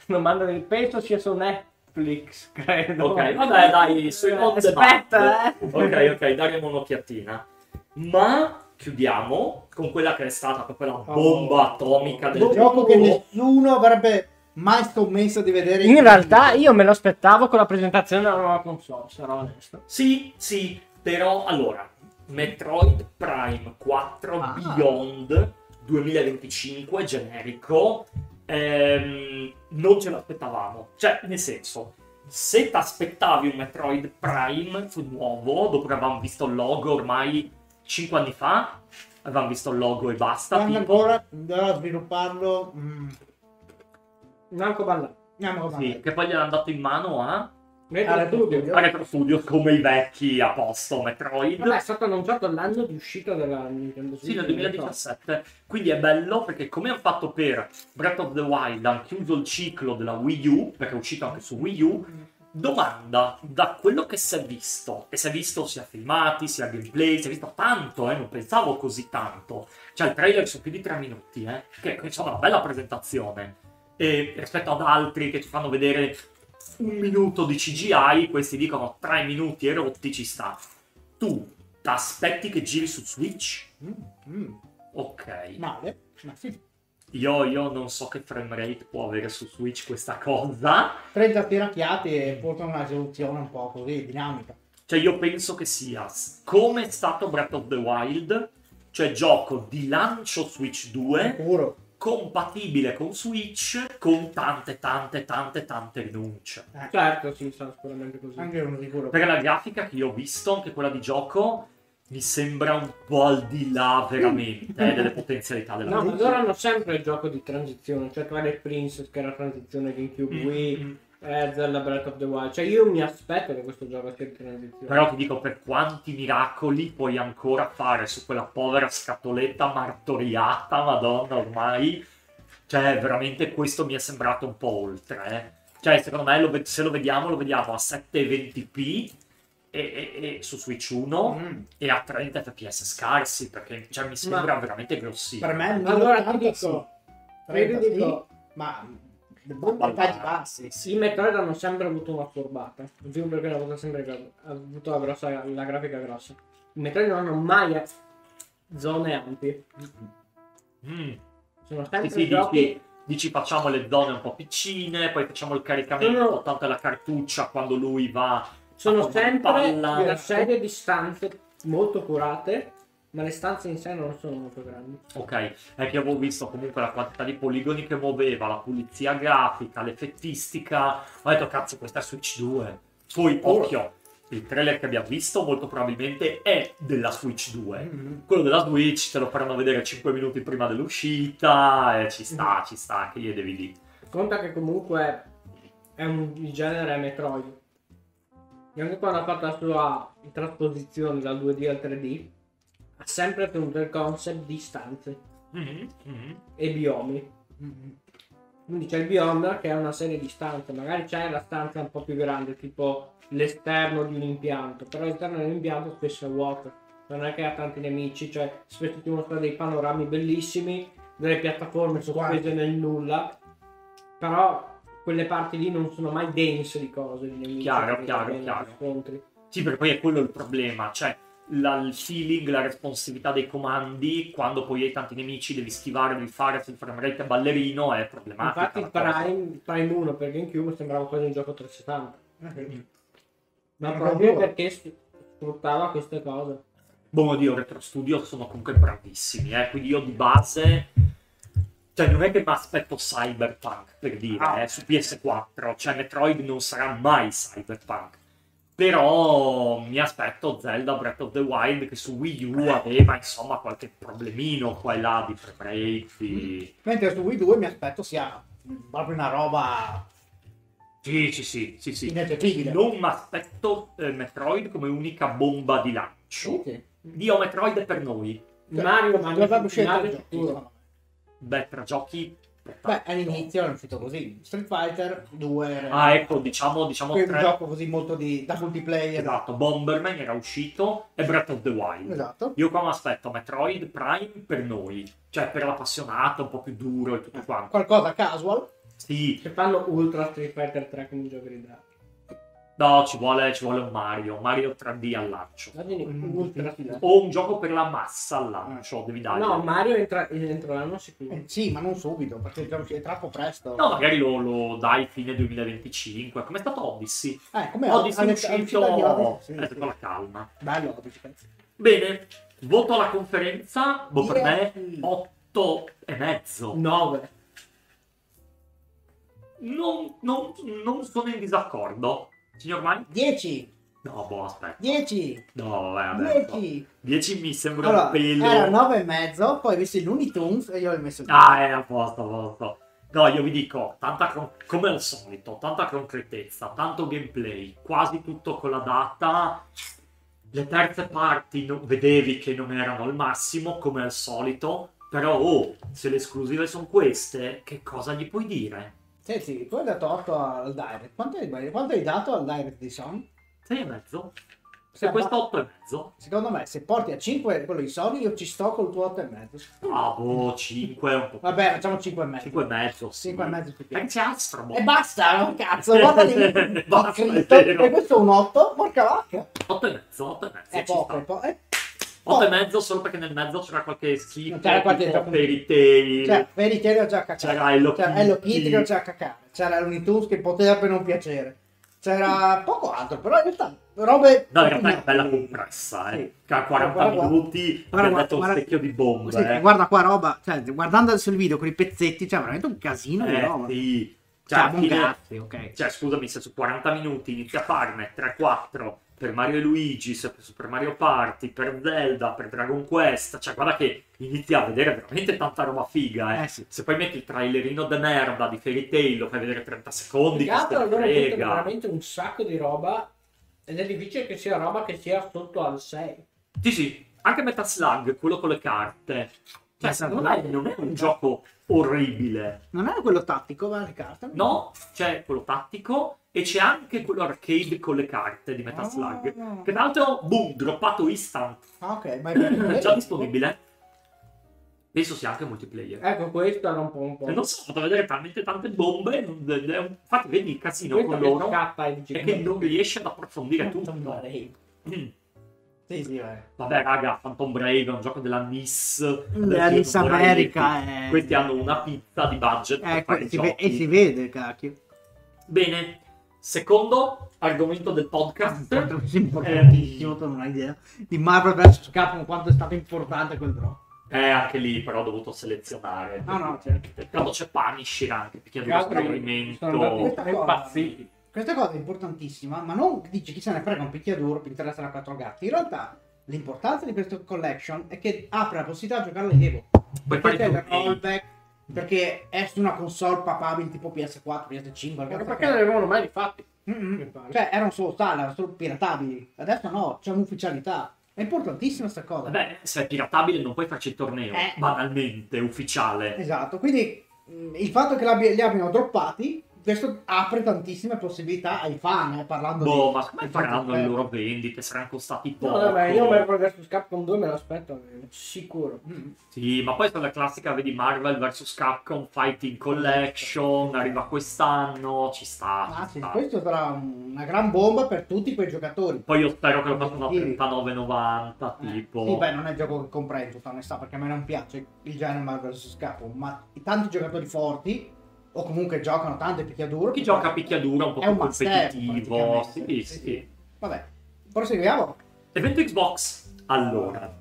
Non mando il peso, sia su Netflix, credo. Ok, vabbè, dai, sui aspetta, Ok, daremo un'occhiatina. Ma chiudiamo con quella che è stata proprio la bomba atomica del gioco che nessuno avrebbe mai scommesso di vedere. In realtà io me lo aspettavo con la presentazione della nuova console, sarò onesto. Sì, però allora, Metroid Prime 4 Beyond 2025 generico, non ce l'aspettavamo. Cioè, nel senso, se ti aspettavi un Metroid Prime fu nuovo, dopo che avevamo visto il logo ormai 5 anni fa, avevamo visto il logo e basta. Quando ancora andava a svilupparlo Nanco Ballà. Sì, che poi gli hanno dato in mano a Retro Studios, come i vecchi a posto Metroid. Vabbè, è stato annunciato l'anno di uscita della Nintendo Switch. Sì, nel 2017. Quindi è bello perché, come hanno fatto per Breath of the Wild, hanno chiuso il ciclo della Wii U, perché è uscito anche su Wii U. Domanda, da quello che si è visto, e si è visto sia filmati, sia gameplay, si è visto tanto, non pensavo così tanto. Cioè, il trailer sono più di 3 minuti, che sono una bella presentazione. E rispetto ad altri che ti fanno vedere 1 minuto di CGI, questi dicono 3 minuti e rotti, ci sta. Tu ti aspetti che giri su Switch? Ok. Male, ma sì. Io non so che frame rate può avere su Switch questa cosa. 30 teraflate portano una risoluzione un po' così dinamica. Cioè io penso che sia come è stato Breath of the Wild, cioè gioco di lancio Switch 2, sicuro, compatibile con Switch, con tante rinunce. Certo, sì, sarà sicuramente così. Anche io non sicuro. Per la grafica che io ho visto, anche quella di gioco, mi sembra un po' al di là veramente delle potenzialità della grafica. No, loro hanno sempre il gioco di transizione, cioè Twilight Princess, che era la transizione GameCube Wii, della Breath of the Wild. Cioè io mi aspetto che questo gioco sia in transizione. Però ti dico, per quanti miracoli puoi ancora fare su quella povera scatoletta martoriata, madonna ormai. Cioè veramente questo mi è sembrato un po' oltre, Cioè secondo me se lo vediamo a 720p e su Switch 1 e a 30 fps scarsi, perché cioè, mi sembra veramente grossissimo. Per me allora ti dico ma bassi. I Metroid hanno sempre avuto una furbata, non dico perché hanno sempre avuto la grafica grossa. I Metroid non hanno mai zone ampie. Sono sempre giochi... dici facciamo le zone un po' piccine, poi facciamo il caricamento, tanto è la cartuccia quando lui va. Sono sempre una serie di stanze molto curate, ma le stanze in sé non sono molto grandi. Ok, è che avevo visto comunque la quantità di poligoni che muoveva, la pulizia grafica, l'effettistica. Ho detto, cazzo, questa è Switch 2. Poi, occhio, il trailer che abbiamo visto molto probabilmente è della Switch 2. Quello della Switch te lo faranno vedere 5 minuti prima dell'uscita, e ci sta, che gli devi dire. Conta che comunque è il genere Metroid. E anche quando ha fatto la sua trasposizione dal 2D al 3D, ha sempre tenuto il concept di stanze e biomi. Quindi c'è il bioma, che è una serie di stanze, magari c'è la stanza un po' più grande, tipo l'esterno di un impianto, però l'esterno di un impianto spesso è vuoto, non è che ha tanti nemici, cioè spesso ti mostra dei panorami bellissimi, delle piattaforme sospese nel nulla, però quelle parti lì non sono mai dense di cose, di nemici. Chiaro. Scontri. Sì, perché poi è quello il problema, cioè il feeling, la responsività dei comandi, quando poi hai tanti nemici devi schivare, devi fare sul frame rate ballerino, è problematico. Infatti il Prime 1 per GameCube sembrava quasi un gioco 360, ma proprio perché sfruttava queste cose. Buon Dio, Retro Studio sono comunque bravissimi, quindi io di base, cioè non è che mi aspetto Cyberpunk, per dire, su PS4, cioè Metroid non sarà mai Cyberpunk. Però mi aspetto Zelda Breath of the Wild, che su Wii U aveva insomma qualche problemino qua e là di frame rate. Mentre su Wii 2 mi aspetto sia proprio una roba sì. Ineccepibile. Non mi aspetto Metroid come unica bomba di lancio. Dio, Metroid è per noi. Cioè, Mario. Beh, tra giochi... Beh, all'inizio è uscito così, Street Fighter 2 ecco, diciamo un gioco così molto da multiplayer. Esatto, Bomberman era uscito e Breath of the Wild. Esatto. Io qua mi aspetto Metroid Prime per noi, cioè per l'appassionato, un po' più duro e tutto quanto. Qualcosa casual. Sì. Che fanno Ultra Street Fighter 3 con i giochi di draft. No, ci vuole un Mario 3D al lancio. O un gioco per la massa al lancio, devi dare. No, Mario entro l'anno sicuro. Sì, ma non subito, perché è troppo presto. No, magari lo dai fine 2025, come è stato Odyssey. Come Odyssey è uscito con la calma. Bello, bene, voto alla conferenza, per me 8,5. 9. Non sono in disaccordo. Signor Mani? 10! No, boh, aspetta. 10! No, vabbè. 10! 10 mi sembra un pelo. Era 9,5, poi ho messo il Looney Tunes e io ho messo il... è a posto. No, io vi dico, come al solito, tanta concretezza, tanto gameplay, quasi tutto con la data. Le terze parti vedevi che non erano al massimo, come al solito, però se le esclusive sono queste, che cosa gli puoi dire? Sì, tu hai dato 8 al Direct. Quanto hai dato al Direct di Sony? 6,5. Se questo 8,5. Secondo me, se porti a 5 quello di Sony, io ci sto col tuo 8,5. Bravo, 5. Vabbè, facciamo 5,5. 5,5. Sì. 5,5 più. Anche Astrobot. E basta, non cazzo. Guarda lì. Basta, e questo è un 8, porca vacca. 8,5. È poco. 8,5 solo perché nel mezzo c'era qualche schifo, c'era qualche Fairy Tail, cioè Fairy Tail ho già cacciato, c'era Hello Kitty che ho già cacciato, c'era Looney Tunes che poteva per non piacere, c'era poco altro, però in realtà robe... No, in realtà è bella compressa, eh. Sì. 40 minuti, abbiamo detto un secchio di bombe. Sì, guarda qua roba, cioè, guardando adesso il video con i pezzetti, cioè veramente un casino di roba. Sì. Cioè, scusami, se su 40 minuti inizia a farne 3-4 per Mario e Luigi, Super Mario Party, per Zelda, per Dragon Quest, cioè guarda che inizi a vedere veramente tanta roba figa, eh. Sì. Se poi metti il trailerino de merda di Fairy Tail, lo fai vedere 30 secondi, allora è veramente un sacco di roba ed è difficile che sia roba che sia sotto al 6. Sì, sì, anche Metal Slug, quello con le carte. Cioè, non è un gioco orribile. Non è quello tattico, ma le carte? No, c'è quello tattico e c'è anche quello arcade con le carte di Metal Slug. No. Che tra l'altro, boom, droppato instant. Ok, ma è già disponibile. Penso sia anche multiplayer. Ecco, questo era un po'. Non so, ho fatto vedere talmente tante bombe. Infatti, vedi il casino con loro. E che non riesce ad approfondire tutto. Sì, sì, vabbè raga, Phantom Brave è un gioco della Niss America, questi hanno una pizza di budget per fare e si vede, cacchio. Bene, secondo argomento del podcast, importantissimo, tu non hai idea, di Marvel vs. Capcom, quanto è stato importante quel gioco. Anche lì però ho dovuto selezionare. No, certo. Quando c'è Punisher anche, perché è uno scorrimento. È impazzito. Questa cosa è importantissima, ma non dici chi se ne frega un picchiaduro, Pinterest era 4 gatti. In realtà l'importanza di questo collection è che apre la possibilità di giocare alle Evo. Perché c'è il rollback, perché è su una console papabile tipo PS4, PS5. Ma perché non avevano mai fatti? Cioè erano solo tali, erano solo piratabili. Adesso no, c'è un'ufficialità. È importantissima sta cosa. Beh, se è piratabile non puoi farci il torneo, banalmente, ufficiale. Esatto, quindi il fatto che li abbiano droppati... Questo apre tantissime possibilità ai fan, parlando boh, di... ma faranno le loro vendite, saranno costati poco. No, vabbè, io Marvel vs. Capcom 2 me l'aspetto, sicuro. Sì, ma poi c'è la classica, vedi, Marvel vs. Capcom Fighting Collection, arriva quest'anno, ci sta. Sì, questo sarà una gran bomba per tutti quei giocatori. Poi io spero che lo facciano a 39,90, tipo... Sì, beh, non è il gioco che comprendo, tutta onestà, perché a me non piace il genere Marvel vs. Capcom, ma tanti giocatori forti... O comunque giocano tanto a picchiaduro. Chi gioca a picchiaduro è un po' più competitivo. Sì. Vabbè, proseguiamo. L'evento Xbox. Allora,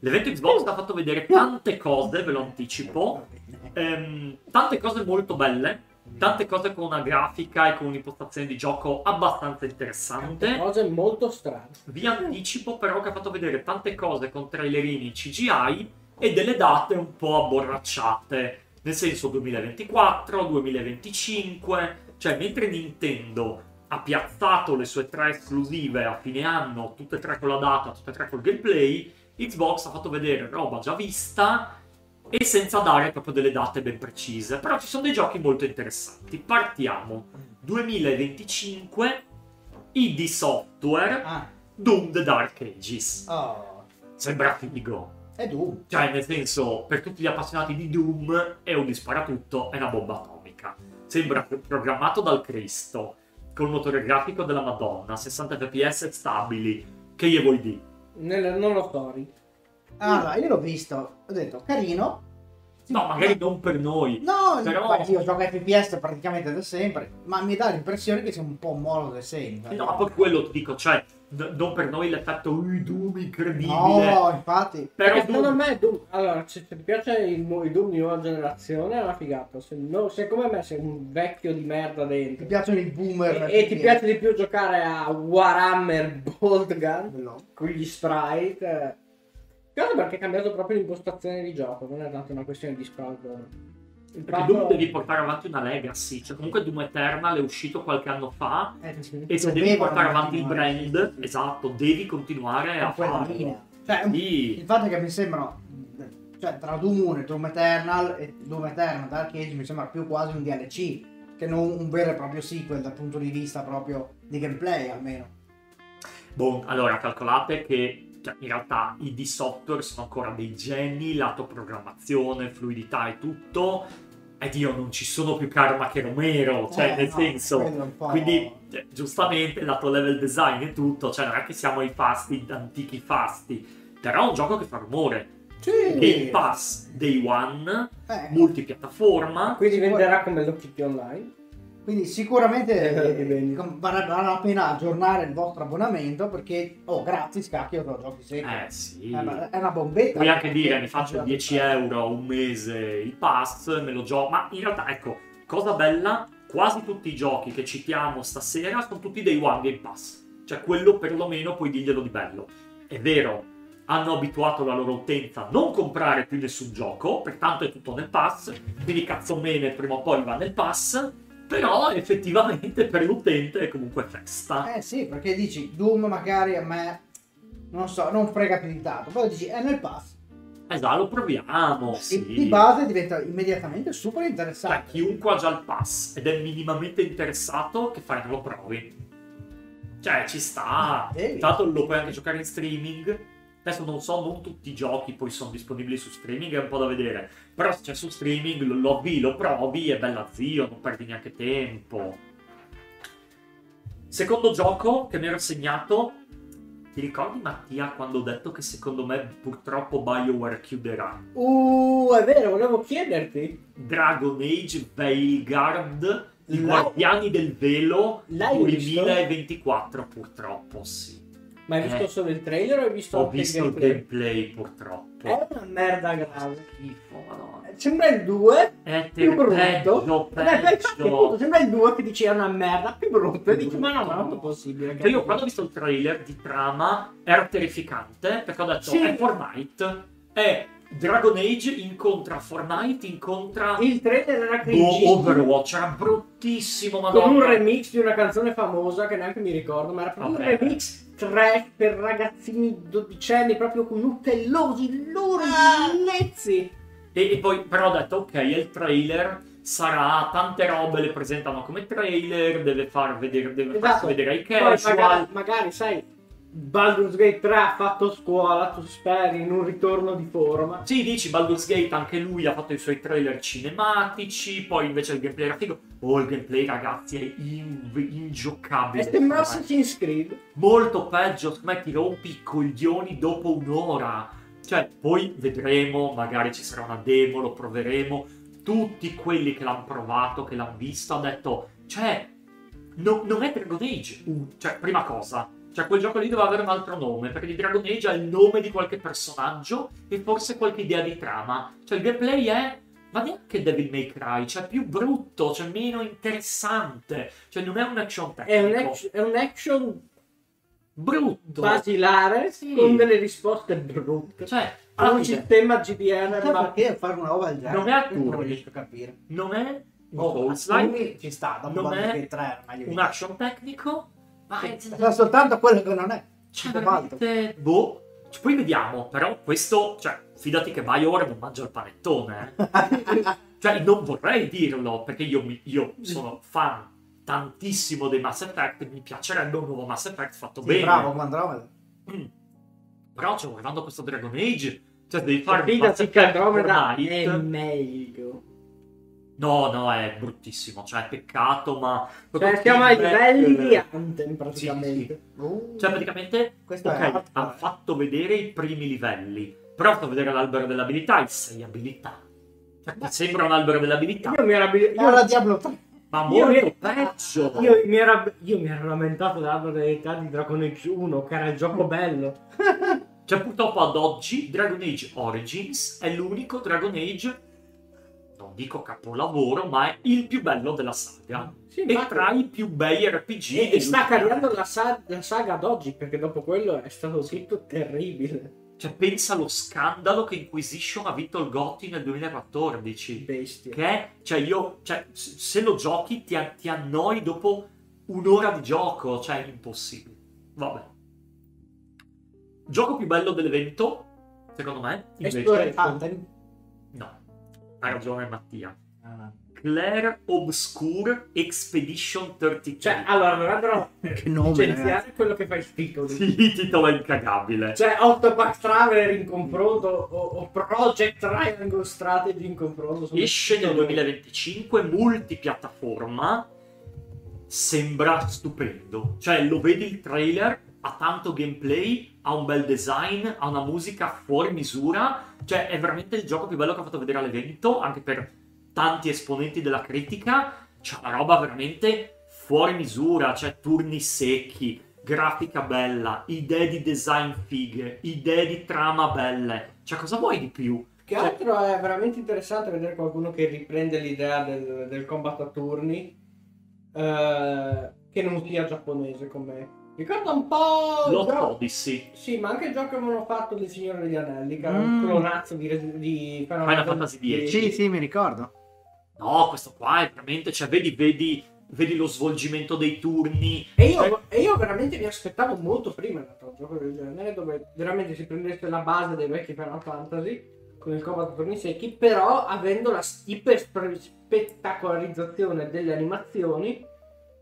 l'evento Xbox ha fatto vedere tante cose, ve lo anticipo. Tante cose molto belle. Tante cose con una grafica e con un'impostazione di gioco abbastanza interessante. Tante cose molto strane. Vi anticipo però che ha fatto vedere tante cose con trailerini CGI e delle date un po' abborracciate. Nel senso 2024, 2025, cioè mentre Nintendo ha piazzato le sue 3 esclusive a fine anno, tutte e 3 con la data, tutte e 3 col gameplay, Xbox ha fatto vedere roba già vista e senza dare proprio delle date ben precise. Però ci sono dei giochi molto interessanti. Partiamo. 2025, ID Software, Doom The Dark Ages. Sembra figo. È Doom. Cioè, nel senso, per tutti gli appassionati di Doom, è un disparatutto, è una bomba atomica. Sembra programmato dal Cristo, col motore grafico della Madonna, 60 fps stabili. Che gli vuoi dire? Non lo story. Allora, io l'ho visto, ho detto, carino. No, magari non per noi. No, però... io gioco FPS praticamente da sempre, ma mi dà l'impressione che sia un po' molo da sempre. No, ma poi quello ti dico, cioè... non per noi l'effetto Doom incredibile. No, infatti. Però secondo me Doom... Allora, se ti piace il Doom di nuova generazione è una figata. Se come me sei un vecchio di merda dentro, ti piacciono i boomer e ti piace di più giocare a Warhammer Bolt Gun con gli sprite. Piace perché è cambiato proprio l'impostazione di gioco. Non è tanto una questione di sprite. Perché Doom devi portare avanti una legacy, cioè comunque Doom Eternal è uscito qualche anno fa e se devi portare avanti il brand, esatto, devi continuare a farlo. Cioè, sì. Il fatto è che mi sembrano, cioè tra Doom 1 e Doom Eternal Dark Age mi sembra più quasi un DLC che non un vero e proprio sequel dal punto di vista proprio di gameplay almeno. Boh, allora calcolate che in realtà i ID Software sono ancora dei geni, lato programmazione, fluidità e tutto, ed io non ci sono più Karma che Romero, cioè nel senso, quindi giustamente lato level design e tutto, cioè non è che siamo i fasti, antichi fasti, Terrà un gioco che fa rumore. Sì. Game Pass Day One, multipiattaforma. Quindi venderà come l'OTP online. Quindi sicuramente vale la pena aggiornare il vostro abbonamento, perché gratis cacchio che lo giochi sempre. Sì. È una bombetta. Puoi anche dire mi faccio 10 euro un mese il pass, me lo gioco. Ma in realtà ecco, cosa bella, quasi tutti i giochi che citiamo stasera sono tutti dei One Game Pass. Cioè quello perlomeno puoi dirglielo di bello. È vero, hanno abituato la loro utenza a non comprare più nessun gioco, pertanto è tutto nel pass, quindi cazzomene prima o poi va nel pass. Però effettivamente per l'utente è comunque festa. Sì, perché dici Doom magari a me, non so, non frega più di tanto. Poi dici è nel pass. Esatto, lo proviamo. Sì. Di base diventa immediatamente super interessante. Chiunque ha già il pass ed è minimamente interessato, che fai non lo provi. Cioè ci sta. Intanto lo puoi anche giocare in streaming. Adesso non so, non tutti i giochi poi sono disponibili su streaming, è un po' da vedere. Però se c'è su streaming lo avvi, lo provi, è bella zio, non perdi neanche tempo. Secondo gioco che mi ero segnato, ti ricordi Mattia quando ho detto che secondo me purtroppo BioWare chiuderà? È vero, volevo chiederti. Dragon Age Veilguard, i Guardiani del Velo 2024, purtroppo sì. Ma hai visto solo il trailer o hai visto anche il gameplay? Ho visto il gameplay, purtroppo. È una merda grave. Schifo, madonna. Sembra il 2, più brutto. Peggio. Sembra il 2 che dici è una merda, più brutto. E dici, ma no, ma non è possibile. Che io quando ho visto il trailer di trama, era terrificante, perché ho detto, sì, è Fortnite, è Dragon Age incontra Fortnite, incontra... Il trailer era cringissimo. Overwatch, era bruttissimo, madonna. Con un remix di una canzone famosa, che neanche mi ricordo, ma era proprio un remix... trash per ragazzini dodicenni, proprio con nutellosi, loro lezzi. E poi però ho detto, ok, è il trailer, sarà tante robe, le presentano come trailer, deve far vedere, deve farsi vedere ai casual. Magari, sai, Baldur's Gate 3 ha fatto scuola, tu speri in un ritorno di forma. Sì, dici, Baldur's Gate anche lui ha fatto i suoi trailer cinematici, poi invece il gameplay era figo. Il gameplay, ragazzi, è ingiocabile. È sembra Assassin's Creed. Molto peggio, secondo me ti rompi i coglioni dopo un'ora. Cioè, poi vedremo, magari ci sarà una demo, lo proveremo. Tutti quelli che l'hanno provato, che l'hanno visto, hanno detto, cioè, non è Dragon Age. Cioè, prima cosa. Cioè quel gioco lì doveva avere un altro nome, perché di Dragon Age ha il nome di qualche personaggio e forse qualche idea di trama. Cioè il gameplay è, ma neanche Devil May Cry, cioè più brutto, cioè meno interessante. Cioè non è un action tecnico. È un action brutto, basilare, sì, con delle risposte brutte. Cioè ha un sistema GDR, ma perché fare una roba al genere? Non è a turni. Non riesco a capire. Non è ci sta, da non è un action tecnico. Ma è soltanto quello che non è. Cioè, veramente... Poi vediamo, però questo... Cioè, fidati che BioWare non mangia il panettone. Cioè, non vorrei dirlo, perché io sono fan tantissimo dei Mass Effect, mi piacerebbe un nuovo Mass Effect fatto bene. Bravo, Andromeda. Però, cioè, guardando questo Dragon Age, cioè, devi fare un Mass Effect Fortnite. È meglio. No, è bruttissimo, cioè è peccato, ma... Cioè, siamo ai livelli di Anthem, praticamente. Sì. Cioè, praticamente, hanno fatto vedere i primi livelli, però hanno fatto vedere l'albero dell'abilità, il 6 abilità. Cioè, sembra un albero dell'abilità. Io la Diablo 3. Ma molto peggio! Io mi ero lamentato dell'albero dell'abilità di Dragon Age 1, che era il gioco bello. Cioè, purtroppo ad oggi, Dragon Age Origins è l'unico Dragon Age... non dico capolavoro, ma è il più bello della saga. Sì, e tra i più bei RPG. E sta cambiando la saga ad oggi, perché dopo quello è stato scritto terribile. Cioè, pensa allo scandalo che Inquisition ha vinto il GOTY nel 2014. Bestia. Se lo giochi ti annoi dopo un'ora di gioco. Cioè, è impossibile. Vabbè. Gioco più bello dell'evento, secondo me, invece... No. Ha ragione Mattia. Claire Obscure Expedition 33. Cioè, allora, dovrebbero licenziare quello che fa il titolo. Sì, il titolo è incagabile. Cioè, Octopath Traveler in confronto o Project Triangle Strategy in confronto. Esce nel 2025, multipiattaforma. Sembra stupendo. Cioè, lo vedi il trailer... ha tanto gameplay, ha un bel design, ha una musica fuori misura, cioè è veramente il gioco più bello che ho fatto vedere all'evento, anche per tanti esponenti della critica. C'è una roba veramente fuori misura, cioè turni secchi, grafica bella, idee di design fighe, idee di trama belle, cioè cosa vuoi di più? Che altro, è veramente interessante vedere qualcuno che riprende l'idea del combat a turni, che non sia giapponese come... Ricorda un po'... Odyssey. Sì, ma anche il gioco che avevano fatto del Signore degli Anelli, che era un clonazzo di Final Fantasy X. Sì, sì, mi ricordo. No, questo qua è veramente... Cioè, vedi lo svolgimento dei turni. E io veramente mi aspettavo molto prima un gioco del genere, dove veramente si prendesse la base dei vecchi Final Fantasy con il combat a turni secchi, però avendo la spettacolarizzazione delle animazioni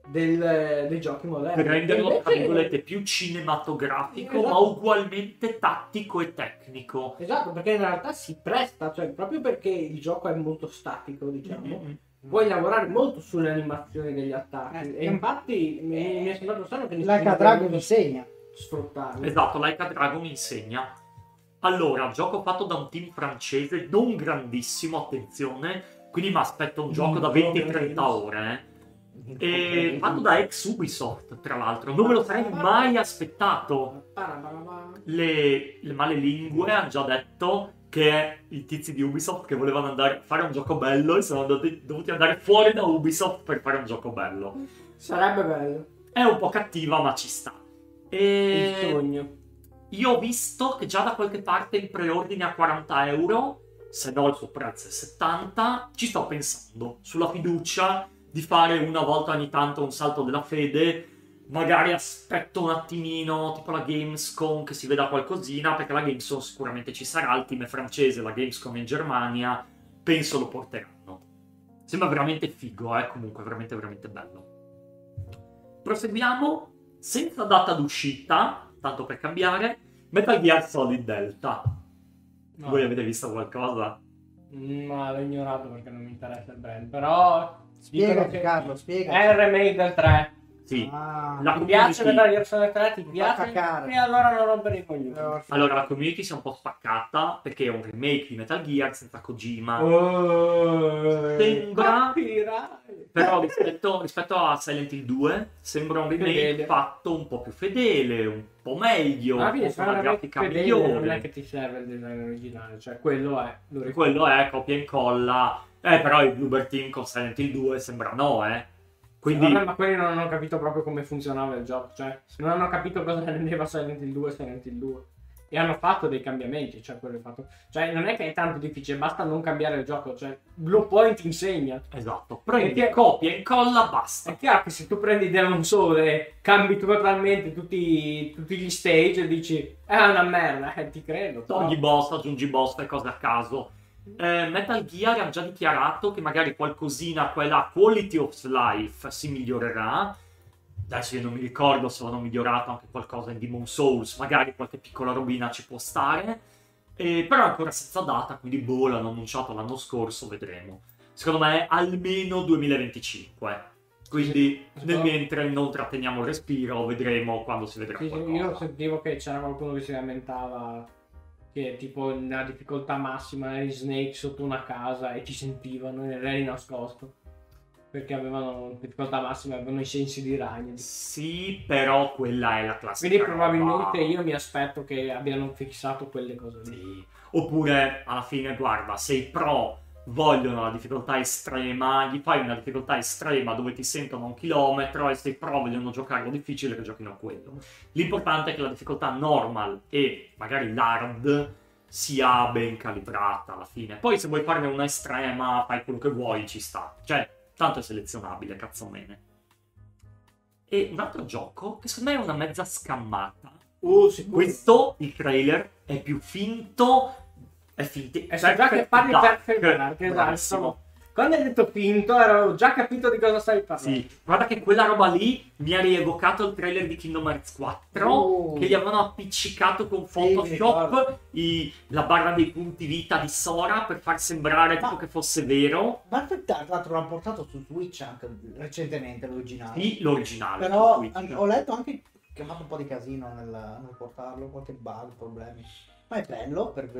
dei giochi moderni, per renderlo tra virgolette più cinematografico, esatto, ma ugualmente tattico e tecnico. Esatto, perché in realtà si presta, cioè proprio perché il gioco è molto statico, diciamo, puoi lavorare molto sulle animazioni degli attacchi, e infatti mi è sembrato strano che Like a Dragon insegna sfruttarlo. Esatto, Like a Dragon insegna. Allora, gioco fatto da un team francese, non grandissimo, attenzione, quindi mi aspetto un gioco da 20-30 ore, e fatto da ex Ubisoft, tra l'altro, non me lo sarei mai aspettato. Le malelingue hanno già detto che i tizi di Ubisoft che volevano andare a fare un gioco bello e sono dovuti andare fuori da Ubisoft per fare un gioco bello. Sarebbe bello. È un po' cattiva, ma ci sta. E... il sogno. Io ho visto che già da qualche parte il preordine a 40€, se no il suo prezzo è 70. Ci sto pensando, sulla fiducia, di fare una volta ogni tanto un salto della fede. Magari aspetto un attimino, tipo la Gamescom, che si veda qualcosina, perché la Gamescom sicuramente ci sarà, il team è francese, la Gamescom in Germania, penso lo porteranno. Sembra veramente figo, comunque, veramente veramente bello. Proseguiamo, senza data d'uscita, tanto per cambiare, Metal Gear Solid Delta. No. Voi avete visto qualcosa? No, l'ho ignorato perché non mi interessa il brand, però... Spiegati, Carlo, spiegati. È il remake del 3. Sì. Ah, la community... ti piace? E allora non rompere i coglioni. Allora, la community si è un po' spaccata perché è un remake di Metal Gear senza Kojima. Sembra... però rispetto a Silent Hill 2 sembra un remake fedele, fatto un po' più fedele, un po' meglio, con una grafica migliore. Non è che ti serve il design originale, cioè quello è... quello è copia e incolla. Però il Bloober Team con Silent Hill 2 sembra no, Quindi... Vabbè, ma quelli non hanno capito proprio come funzionava il gioco, cioè non hanno capito cosa rendeva Silent Hill 2 Silent Hill 2, e hanno fatto dei cambiamenti, cioè quello è fatto, cioè non è che è tanto difficile, basta non cambiare il gioco, cioè Bluepoint insegna. Esatto, prendi, copia, incolla, basta. È chiaro che se tu prendi Demon Soul e cambi totalmente tutti gli stage e dici è una merda, ti credo. Togli boss, aggiungi boss e cose a caso. Metal Gear ha già dichiarato che magari qualcosina, quella quality of life, si migliorerà. Adesso io non mi ricordo se hanno migliorato anche qualcosa in Demon Souls, magari qualche piccola robina ci può stare, però è ancora senza data, quindi boh, l'hanno annunciato l'anno scorso, vedremo. Secondo me almeno 2025, quindi nel mentre non tratteniamo il respiro, vedremo quando si vedrà qualcosa. Io sentivo che c'era qualcuno che si lamentava che tipo nella difficoltà massima eri Snake sotto una casa e ti sentivano e eri nascosto perché avevano difficoltà massima, avevano i sensi di ragno. Sì, però quella è la classica. Quindi probabilmente io mi aspetto che abbiano fissato quelle cose lì. Sì. Oppure alla fine guarda, se i pro vogliono la difficoltà estrema, gli fai una difficoltà estrema dove ti sentono 1 chilometro, e se i pro vogliono giocarlo difficile che giochino quello. L'importante è che la difficoltà normal e magari l'hard sia ben calibrata alla fine. Poi se vuoi farne una estrema fai quello che vuoi, ci sta, cioè tanto è selezionabile, cazzomene. E un altro gioco che secondo me è una mezza scammata, questo il trailer è più finto. È finto. Già che parli Perfect Dark, esatto. Quando hai detto finto, avevo già capito di cosa stavi parlando. Sì, guarda che quella roba lì mi ha rievocato il trailer di Kingdom Hearts 4, che gli avevano appiccicato con Photoshop la barra dei punti vita di Sora per far sembrare tipo che fosse vero. Perfect Dark, tra l'altro, l'hanno portato su Twitch anche recentemente, l'originale. Sì, l'originale. Però ho letto anche che ho fatto un po' di casino nel portarlo, qualche bug, problemi. Ma è bello per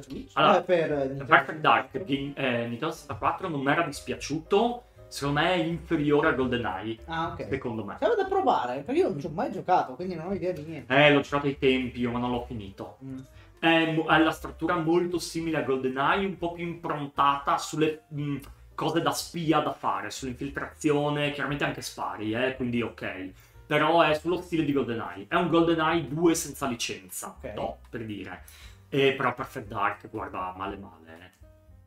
Switch. Allora, per Perfect Dark di Nintendo 64 non era dispiaciuto. Secondo me è inferiore a GoldenEye. Ah, ok. Secondo me. Stavo da provare, perché io non ci ho mai giocato, quindi non ho idea di niente. L'ho giocato ai tempi, io, ma non l'ho finito. È la struttura molto simile a GoldenEye, un po' più improntata sulle cose da spia da fare, sull'infiltrazione, chiaramente anche spari, quindi ok. Però è sullo stile di GoldenEye. È un GoldenEye 2 senza licenza, okay. No, per dire. Però Perfect Dark, guarda, male male.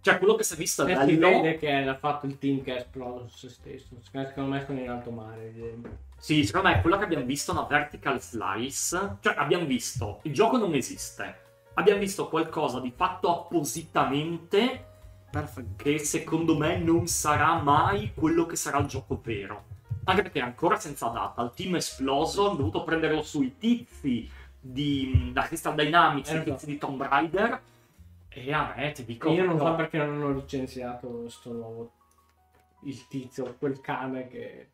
Cioè, quello che si è visto è si vede che l'ha fatto il team che è esploso su se stesso. Secondo me sono in alto mare. Sì, secondo me quello che abbiamo visto è una vertical slice. Cioè, abbiamo visto il gioco non esiste. Abbiamo visto qualcosa di fatto appositamente che secondo me non sarà mai quello che sarà il gioco vero. Anche perché è ancora senza data. Il team è esploso, hanno dovuto prenderlo sui tizi da Crystal Dynamics, i tizi di Tomb Raider. E a me ti dico. Io non so perché non hanno licenziato sto nuovo. Il tizio, quel cane che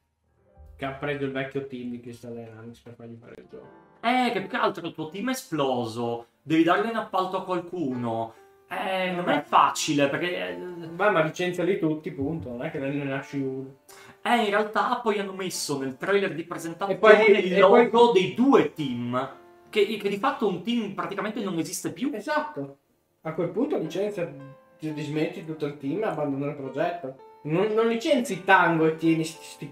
ha preso il vecchio team di Crystal Dynamics per fargli fare il gioco. Che più che altro il tuo team è esploso. Devi darlo in appalto a qualcuno. Non è facile perché. Beh, ma licenziali tutti, punto. Non è che ne nasci uno. In realtà poi hanno messo nel trailer di presentazione il logo dei due team. Che di fatto un team praticamente non esiste più. Esatto. A quel punto licenzia, dismetti tutto il team e abbandona il progetto. Non licenzi Tango e tieni sti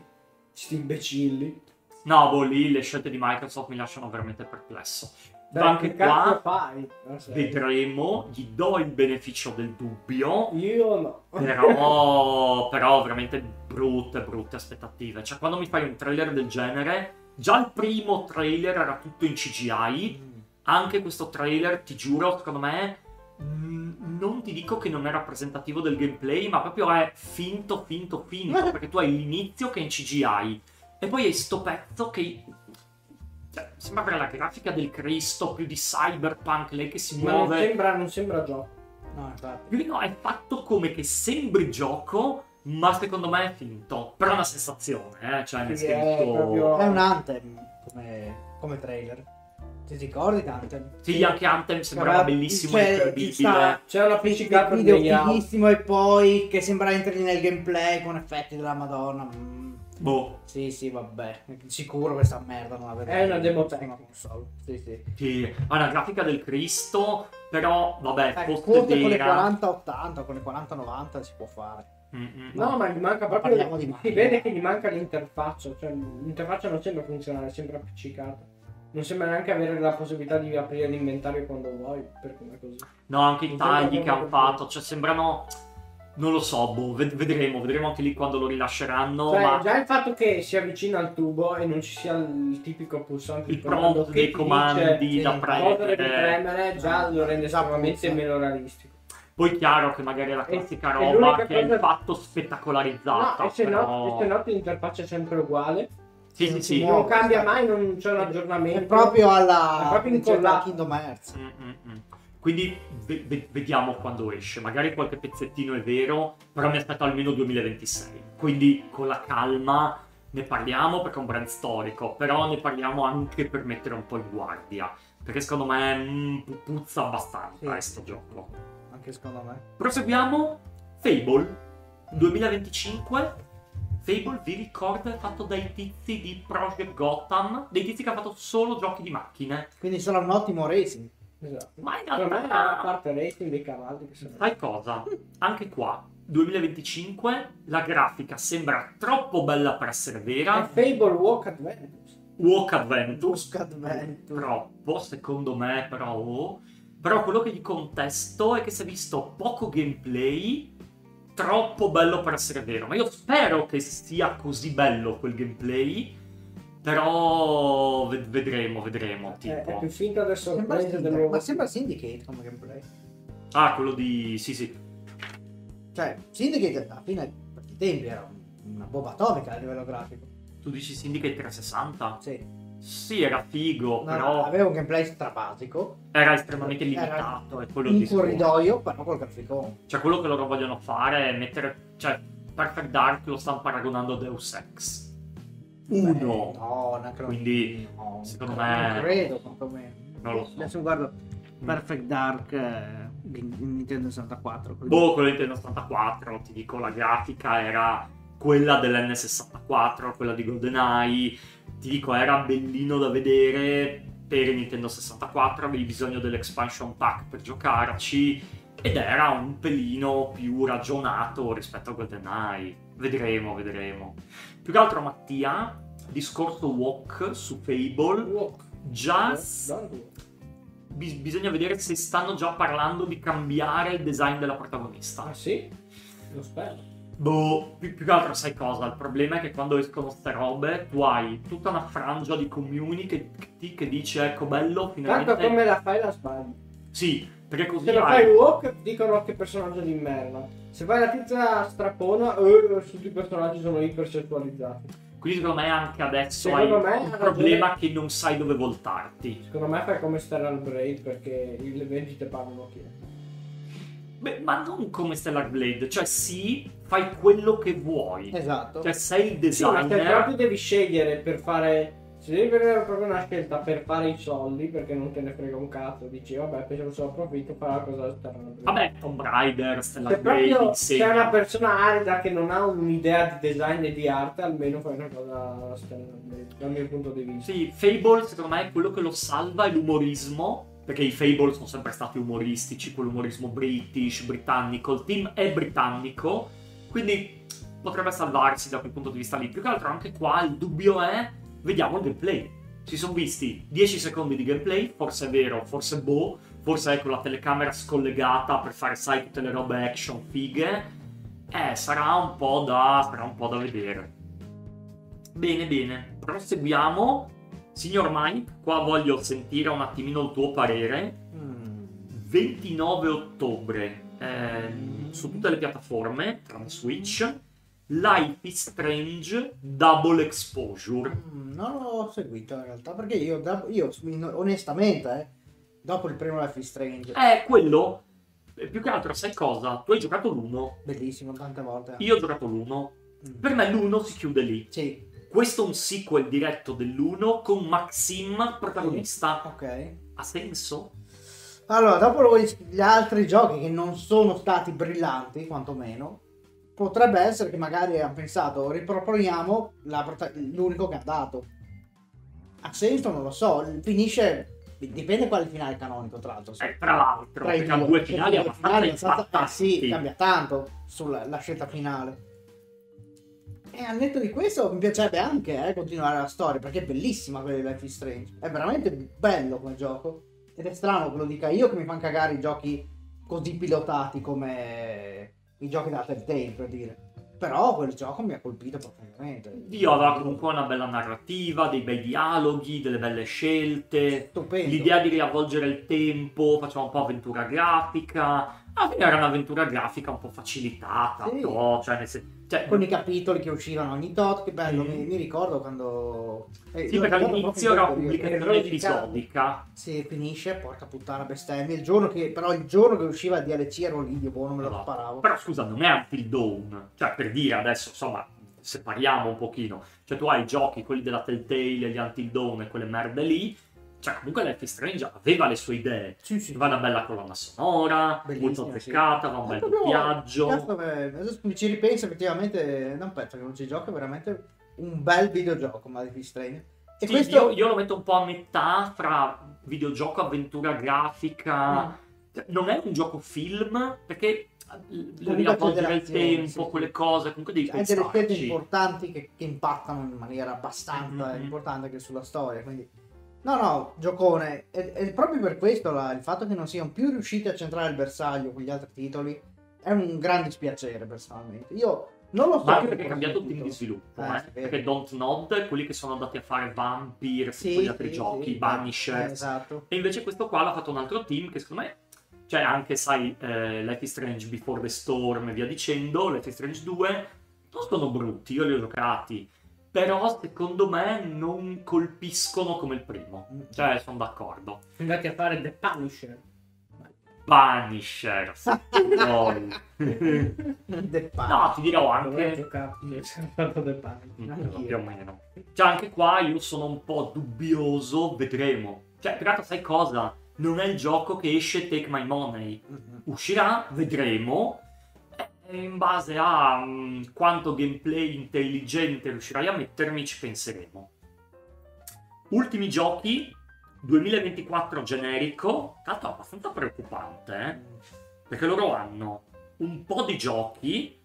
imbecilli. No, boh, lì le scelte di Microsoft mi lasciano veramente perplesso. Beh, ma anche qua fai? Vedremo, gli do il beneficio del dubbio. Io no. Però veramente brutte aspettative. Cioè, quando mi fai un trailer del genere, già il primo trailer era tutto in CGI. Anche questo trailer, ti giuro, secondo me... non ti dico che non è rappresentativo del gameplay, ma proprio è finto, perché tu hai l'inizio che è in CGI e poi hai sto pezzo che sembra avere la grafica del Cristo, più di cyberpunk, lei che si muove. Non sembra gioco. No, infatti. No, è fatto come che sembri gioco, ma secondo me è finto. Però è una sensazione, cioè nel senso... proprio... è un Anthem come trailer. Ti ricordi Anthem? Sì, anche Anthem sembrava bellissimo e incredibile. C'era una fisica fighissimo e poi che sembrava entrare nel gameplay con effetti della Madonna. Boh. Sì, vabbè. Sicuro questa merda non la vedo. È una demo console. Sì. Ha una grafica del Cristo, però vabbè, forse con le 40-80, con le 40-90 si può fare. No, ma gli manca proprio si vede che gli manca l'interfaccia, cioè l'interfaccia non sembra funzionare, sembra appiccicata. Non sembra neanche avere la possibilità di aprire l'inventario quando vuoi, per come così. No, anche i tagli che hanno fatto, cioè sembrano... non lo so, boh, vedremo anche lì quando lo rilasceranno. Cioè, ma... già il fatto che si avvicina al tubo e non ci sia il tipico pulsante di comando che dei comandi dice, da premere, già lo rende estremamente meno realistico. Poi è chiaro che magari è la classica roba che è il fatto spettacolarizzata. No, se no l'interfaccia è sempre uguale. Sì. Non cambia mai, non c'è un aggiornamento. È proprio alla Kingdom Hearts. Quindi vediamo quando esce. Magari qualche pezzettino è vero, però mi aspetto almeno 2026. Quindi con la calma ne parliamo perché è un brand storico, però ne parliamo anche per mettere un po' in guardia. Perché secondo me puzza abbastanza questo gioco. Anche secondo me. Proseguiamo. Fable 2025. Fable, vi ricordo, è fatto dai tizi di Project Gotham, dei tizi che hanno fatto solo giochi di macchine. Quindi sarà un ottimo racing. Esatto. Ma in realtà... è la parte racing dei cavalli che sono... Sai cosa? Anche qua, 2025, la grafica sembra troppo bella per essere vera. È Fable Walk Adventures. Troppo, secondo me, però... Però quello che gli contesto è che si è visto poco gameplay... troppo bello per essere vero, ma io spero che sia così bello quel gameplay, però vedremo tipo. È più finta adesso, ma sembra Syndicate come gameplay. Ah, quello di... sì. Cioè, Syndicate alla fine dei tempi era una bomba atomica a livello grafico. Tu dici Syndicate 360? Sì, era figo, no, però... aveva un gameplay strabasico. Era estremamente limitato. Un corridoio, però col graficone. Cioè, quello che loro vogliono fare è mettere... Cioè, Perfect Dark lo stanno paragonando a Deus Ex. 1. No, quindi no, secondo me non credo, quantomeno. Non lo so. Adesso guardo Perfect Dark Nintendo 64. Boh, quello Nintendo 64, ti dico, la grafica era quella dell'N64, quella di GoldenEye, ti dico, era bellino da vedere per Nintendo 64, avevi bisogno dell'expansion pack per giocarci ed era un pelino più ragionato rispetto a GoldenEye. Vedremo, vedremo. Più che altro, Mattia, discorso walk su Fable. Walk. Già bisogna vedere se stanno già parlando di cambiare il design della protagonista. Ah sì? Lo spero. Boh, più che altro sai cosa? Il problema è che quando escono ste robe tu hai tutta una frangia di community che dice ecco bello, finalmente... Tanto come la fai la sbagli. Sì, perché così se lo fai walk dicono che personaggio di merda. Se fai la tizia strappona, tutti i personaggi sono ipersessualizzati. Quindi secondo me anche adesso secondo hai un problema che non sai dove voltarti. Secondo me fai come Stellar Blade, perché le vendite parlano chi è. Beh, ma non come Stellar Blade, cioè sì, fai quello che vuoi. Esatto. Cioè sei il designer. Sì, ma tu devi scegliere per fare... Se devi prendere proprio una scelta per fare i soldi, perché non te ne frega un cazzo, dici vabbè, penso che se lo approfitto farà la cosa Stellar Blade. Vabbè, Tomb Raider, Stellar Blade, se c'è una persona arida che non ha un'idea di design e di arte, almeno fai una cosa Stellar Blade, dal mio punto di vista. Sì, Fable secondo me è quello che lo salva, è l'umorismo, perché i Fable sono sempre stati umoristici, quell'umorismo british, britannico, il team è britannico, quindi potrebbe salvarsi da quel punto di vista lì. Più che altro anche qua il dubbio è... Vediamo il gameplay. Si sono visti 10 secondi di gameplay, forse è vero, forse boh, forse ecco la telecamera scollegata per fare, sai, tutte le robe action fighe. Sarà un po' da vedere. Bene, bene, proseguiamo. Signor Mike, qua voglio sentire un attimino il tuo parere. 29 ottobre, su tutte le piattaforme, tranne Switch, Life is Strange Double Exposure. Non l'ho seguito in realtà, perché io onestamente, dopo il primo Life is Strange... quello, più che altro, sai cosa? Tu hai giocato l'1. Bellissimo, tante volte. Io ho giocato l'1. Per me l'1 si chiude lì. Sì. Questo è un sequel diretto dell'1 con Maxim protagonista. Ok. Ha senso? Allora, dopo gli altri giochi che non sono stati brillanti, quantomeno... Potrebbe essere che magari hanno pensato, riproponiamo l'unico che ha dato. Ha senso? Non lo so. Finisce, dipende quale finale canonico, tra l'altro. Tra l'altro, perché ha due finali abbastanza sì, cambia tanto sulla scelta finale. E al netto di questo mi piacerebbe anche continuare la storia, perché è bellissima quella di Life is Strange. È veramente bello quel gioco. Ed è strano che lo dica io, che mi fanno cagare i giochi così pilotati come... I giochi da Telltale, per dire. Però quel gioco mi ha colpito profondamente. Io aveva comunque una bella narrativa, dei bei dialoghi, delle belle scelte. Stupendo. L'idea di riavvolgere il tempo, faceva un po' avventura grafica. Alla fine era un'avventura grafica un po' facilitata. Sì. Però, cioè, con i capitoli che uscivano ogni tot, che bello, mi ricordo quando... sì, perché all'inizio era pubblicazione episodica. Sì, finisce, porca puttana, bestemmia. Il giorno che usciva il DLC ero lì, io non me lo sparavo. Però scusa, non è Until Dawn, cioè per dire adesso, insomma, separiamo un pochino. Cioè tu hai i giochi, quelli della Telltale, gli Until Dawn e quelle merde lì. Cioè comunque Life is Strange aveva le sue idee, sì. Va una bella colonna sonora, bellissima, molto azzeccata, sì. Va un bel doppiaggio. Mi ci ripenso effettivamente, non penso che non ci gioca, è veramente un bel videogioco, ma Life is Strange. E sì, questo... io lo metto un po' a metà fra videogioco, avventura grafica, non è un gioco film, perché devi appoggiare il tempo, quelle cose, comunque devi pensarci. Hai delle scelte importanti che impattano in maniera abbastanza importante anche sulla storia, quindi... No, giocone, e proprio per questo il fatto che non siano più riusciti a centrare il bersaglio con gli altri titoli è un grande dispiacere personalmente. Io non lo so. Ma anche perché è cambiato il team di sviluppo, perché Don't Nod, quelli che sono andati a fare Vampire, quegli altri giochi, Banishers, esatto. E invece questo qua l'ha fatto un altro team che secondo me, cioè anche sai, Life is Strange Before the Storm e via dicendo, Life is Strange 2, non sono brutti, io li ho giocati. Però secondo me non colpiscono come il primo. Cioè sono d'accordo. Andati a fare The Punisher. Punisher. No, ti dirò anche più o meno. Cioè anche qua io sono un po' dubbioso, vedremo. Cioè, Pirata, sai cosa? Non è il gioco che esce Take My Money. Uscirà, vedremo. E in base a quanto gameplay intelligente riuscirai a mettermi, ci penseremo. Ultimi giochi, 2024 generico. Tanto è abbastanza preoccupante, perché loro hanno un po' di giochi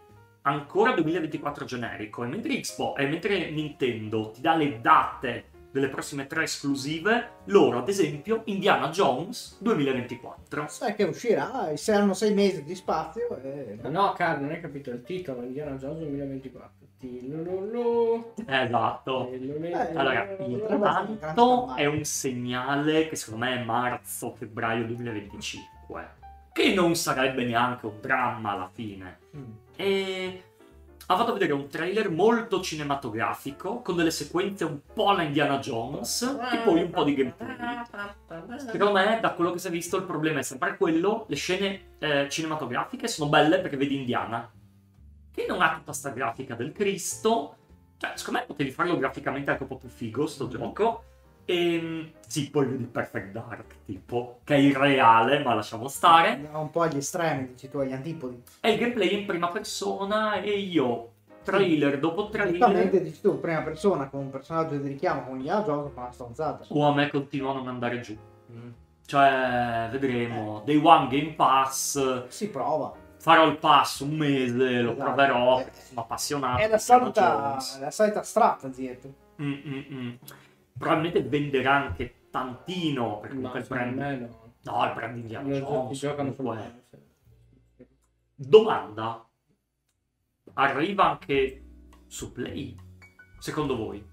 ancora 2024 generico. E mentre Xbox, e mentre Nintendo ti dà le date delle prossime tre esclusive, loro ad esempio Indiana Jones 2024. Sai che uscirà, saranno 6 mesi di spazio e... No, Carlo, non hai capito il titolo, Indiana Jones 2024. Esatto. Allora, intanto è un segnale che secondo me è marzo-febbraio 2025, che non sarebbe neanche un dramma alla fine. E... ha fatto vedere un trailer molto cinematografico con delle sequenze un po' alla Indiana Jones e poi un po' di gameplay. Secondo me, da quello che si è visto, il problema è sempre quello. Le scene cinematografiche sono belle perché vedi Indiana, che non ha tutta sta grafica del Cristo. Cioè, secondo me potevi farlo graficamente anche un po' più figo, sto gioco. E sì, poi vedi Perfect Dark, tipo, che è irreale, ma lasciamo stare. Un po' agli estremi, dici tu, agli antipodi. È il gameplay in prima persona e io, trailer dopo trailer... Esattamente, dici tu, prima persona, con un personaggio di richiamo, con gli altri, fa una stronzata. O a me continuano a non andare giù. Cioè, vedremo. Day One Game Pass. Si prova. Farò il passo 1 mese, lo proverò, sono appassionato. È la solita strategia. Probabilmente venderà anche tantino, perché comunque il brand... No, il brand Indiana Jones. Domanda. Arriva anche su Play, secondo voi?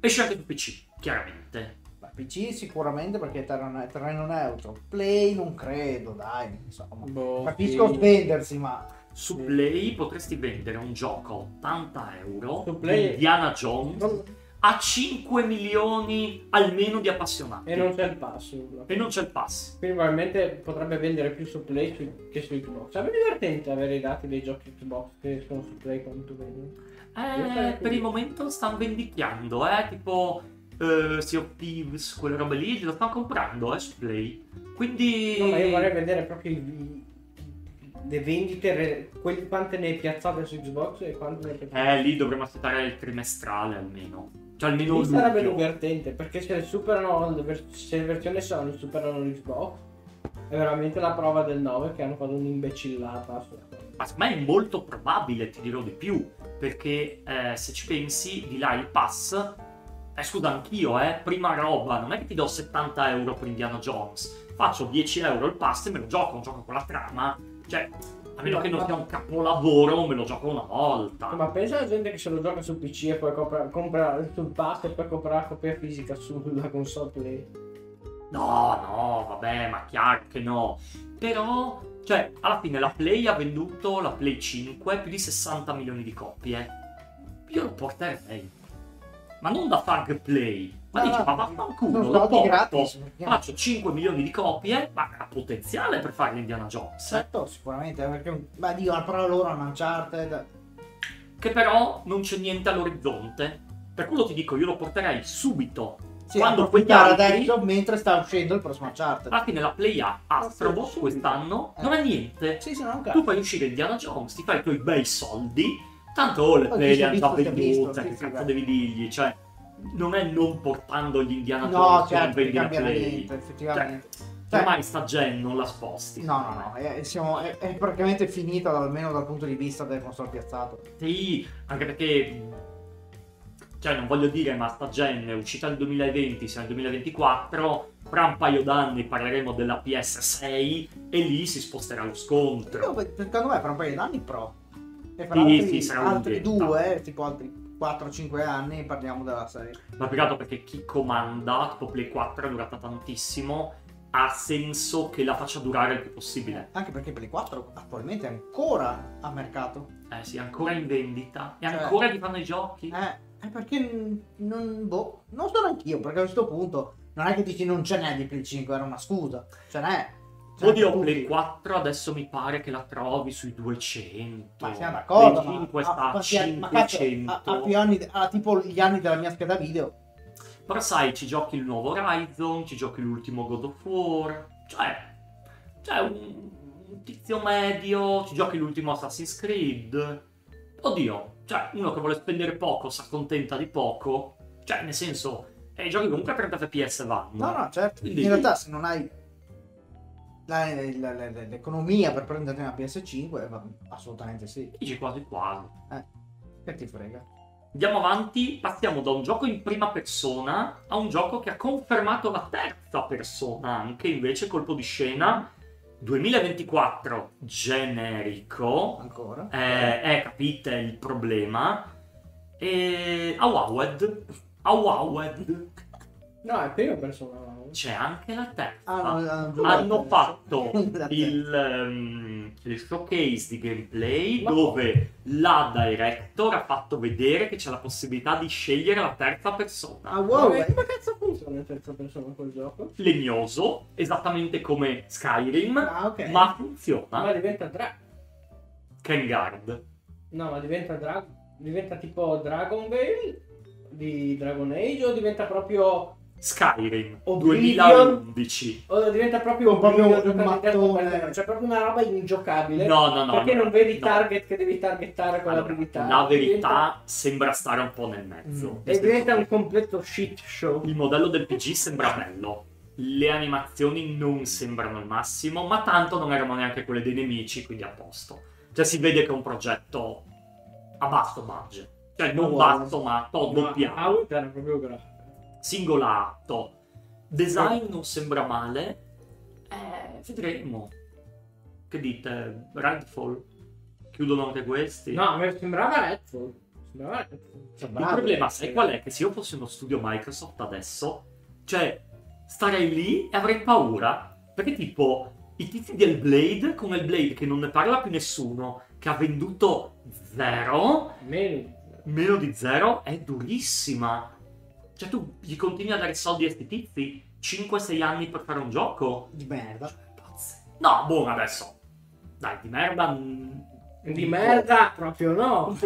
Esce anche su PC, chiaramente. Beh, PC sicuramente perché è terreno neutro. Play non credo, dai. Insomma. Boh, capisco spendersi, ma... Su Play potresti vendere un gioco a 80 euro, Indiana Jones... a 5 milioni almeno di appassionati. E non c'è il pass. E non c'è il pass. Quindi probabilmente potrebbe vendere più su Play che su Xbox. Sarebbe divertente avere i dati dei giochi Xbox che sono su Play quando tu vedi. Per il momento stanno vendicchiando, tipo Sea of Thieves, quelle robe lì, lo stanno comprando, su Play. Quindi... No, ma io vorrei vedere proprio i... le vendite, quante ne hai piazzate su Xbox e quante ne hai piazzate. Lì dovremmo aspettare il trimestrale almeno. Cioè, almeno sarebbe divertente, perché se superano se le versioni Sony superano l'Xbox è veramente la prova del 9 che hanno fatto un'imbecillata. Ma secondo me è molto probabile, ti dirò di più, perché se ci pensi di là il pass, scusa anch'io, prima roba, non è che ti do 70 euro per Indiana Jones, faccio 10 euro il pass e me lo gioco, un gioco con la trama, cioè... A meno che non sia un capolavoro, me lo gioco una volta. Ma pensa alla gente che se lo gioca su PC e poi compra sul pass e poi compra la copia fisica sulla console Play. No, vabbè, ma chiaro che no. Però, cioè, alla fine la Play ha venduto, la Play 5, più di 60 milioni di copie. Io lo porterei. Ma non da Fag Play. Ma dici, ma vaffanculo, lo porto, faccio 5 milioni di copie, ma ha potenziale per fare Indiana Jones. Certo, sicuramente, perché, ma dico, la parola loro hanno Uncharted. Che però non c'è niente all'orizzonte. Per quello ti dico, io lo porterei subito. Sì, quando quegli altri... adesso, mentre sta uscendo il prossimo Uncharted. Alla fine la Play A, Astrobot, quest'anno, non è niente. Sì, non tu fai uscire Indiana Jones, ti fai i tuoi bei soldi, tanto le Play le hanno già vendute, che cazzo devi dirgli, cioè... Non è non portando gli Indiana Jones, certo, non niente, effettivamente. Cioè, ormai sta gen non la sposti. No, è praticamente finita almeno dal punto di vista del console piazzato. Sì, anche perché, cioè, non voglio dire, ma sta gen è uscita nel 2020, siamo nel 2024, fra un paio d'anni parleremo della PS6 e lì si sposterà lo scontro. Secondo me fra un paio d'anni pro. E fra altri 2, tipo altri 4-5 anni parliamo della serie. Ma peccato perché chi comanda, tipo Play 4 è durata tantissimo, ha senso che la faccia durare il più possibile. Anche perché Play 4 attualmente è ancora a mercato. Sì, ancora in vendita. E cioè, ancora gli fanno i giochi. Perché non so neanch'io, perché a questo punto non è che dici non ce n'è di Play 5, era una scusa. Ce n'è. Oddio, Play 4 adesso mi pare che la trovi sui 200. Ma siamo d'accordo, Play 5 sta a 500. Ha più anni, ha tipo gli anni della mia scheda video. Però sai, ci giochi il nuovo Horizon, ci giochi l'ultimo God of War. Cioè un tizio medio, ci giochi l'ultimo Assassin's Creed. Oddio, cioè uno che vuole spendere poco, si accontenta di poco. Cioè, nel senso, i giochi comunque a 30 fps vanno. No, certo. Quindi, in realtà se non hai l'economia per prendere una PS5, assolutamente sì. Dici quasi quasi. Che ti frega. Andiamo avanti, passiamo da un gioco in prima persona a un gioco che ha confermato la terza persona, anche invece colpo di scena 2024, generico. Ancora? Capite il problema. E Avowed. No, è prima persona. C'è anche la terza. Hanno fatto il showcase di gameplay dove la director ha fatto vedere che c'è la possibilità di scegliere la terza persona. Come cazzo funziona la terza persona col gioco? Legnoso, esattamente come Skyrim, ma funziona. Ma diventa drag. Kengard. No, ma diventa tipo Dragon Ball di Dragon Age o diventa proprio... Skyrim Oblivion, 2011. Diventa proprio un mattone. C'è proprio una roba ingiocabile. No. Perché non vedi i target che devi targettare con la priorità. La verità sembra stare un po' nel mezzo. E diventa un completo shit show. Il modello del PG sembra bello. Le animazioni non sembrano il massimo, ma tanto non erano neanche quelle dei nemici, quindi a posto. Cioè si vede che è un progetto a basso budget. Cioè non basso, ma doppiato. Era proprio grave. Singola atto. Design non sembra male. Vedremo. Che dite? Redfall? Chiudono anche questi? No, mi sembrava Redfall. Il problema, sai qual è? Che se io fossi uno studio Microsoft adesso, cioè, starei lì e avrei paura. Perché tipo, i tizi di Hellblade, come Hellblade che non ne parla più nessuno, che ha venduto zero, meno di zero, è durissima. Cioè tu gli continui a dare soldi a sti tizi? 5-6 anni per fare un gioco? Di merda. No, buono adesso. Dai, di merda... Di merda proprio no.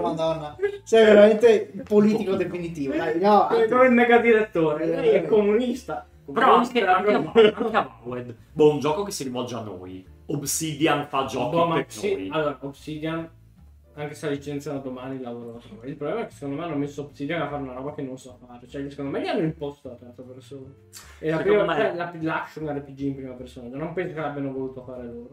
Madonna. Sei veramente il politico definitivo. Dai, no. Come il mega direttore. Lei è comunista. Però anche Avowed. Boh, un gioco che si rivolge a noi. Obsidian fa giochi per noi. Allora, Obsidian... Anche se la licenziano domani il lavoro. Il problema è che secondo me hanno messo Obsidian a fare una roba che non so fare. Cioè, secondo me gli hanno imposto la terza persona. E l'action RPG in prima persona. Non penso che l'abbiano voluto fare loro.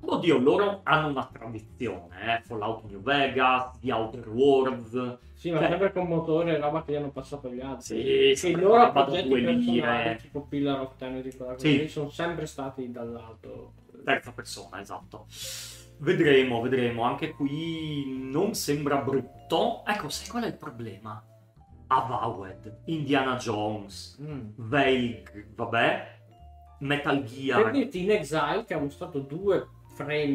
Oddio, loro hanno una tradizione, Fallout New Vegas, The Outer Worlds. Sì, ma sempre con motore e roba che gli hanno passato agli altri. Sì, i loro progetti personali, tipo Pillar of Eternity, sono sempre stati dall'alto. Terza persona, esatto. Vedremo, anche qui non sembra brutto. Ecco, sai qual è il problema? Avowed, Indiana Jones, Vague, vabbè, Metal Gear. Per dirti, in Exile, che ha mostrato 2 frame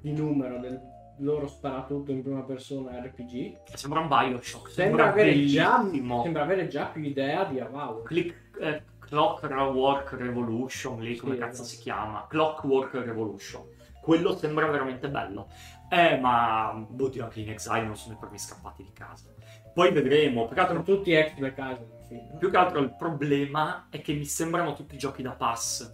di numero del loro sparatutto in prima persona RPG. Sembra un Bioshock, sembra avere già più idea di Avowed. Clockwork Revolution, lì come cazzo si chiama? Clockwork Revolution. Quello sembra veramente bello. Ma... Oddio, anche in Exile non sono i primi scappati di casa. Poi vedremo. Sono tutti ex da casa. Più che altro il problema è che mi sembrano tutti giochi da pass.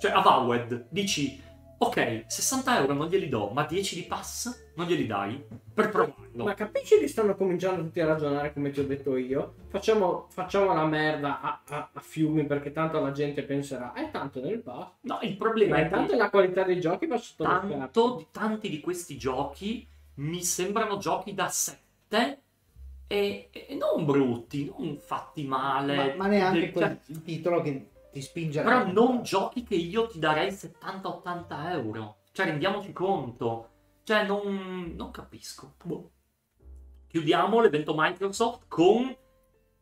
Cioè, Avowed, dici... Ok, 60 euro non glieli do, ma 10 di pass non glieli dai per provarlo. Ma capisci che stanno cominciando tutti a ragionare come ti ho detto io? Facciamo la merda a fiumi perché tanto la gente penserà tanto nel pass. No, il problema è tanto la qualità dei giochi va sotto tanto. Tanti di questi giochi mi sembrano giochi da 7 e non brutti, non fatti male. Ma neanche quel titolo che... ti spinge. Però non giochi che io ti darei 70-80 euro. Cioè, rendiamoci conto. Cioè, non capisco. Boh. Chiudiamo l'evento Microsoft con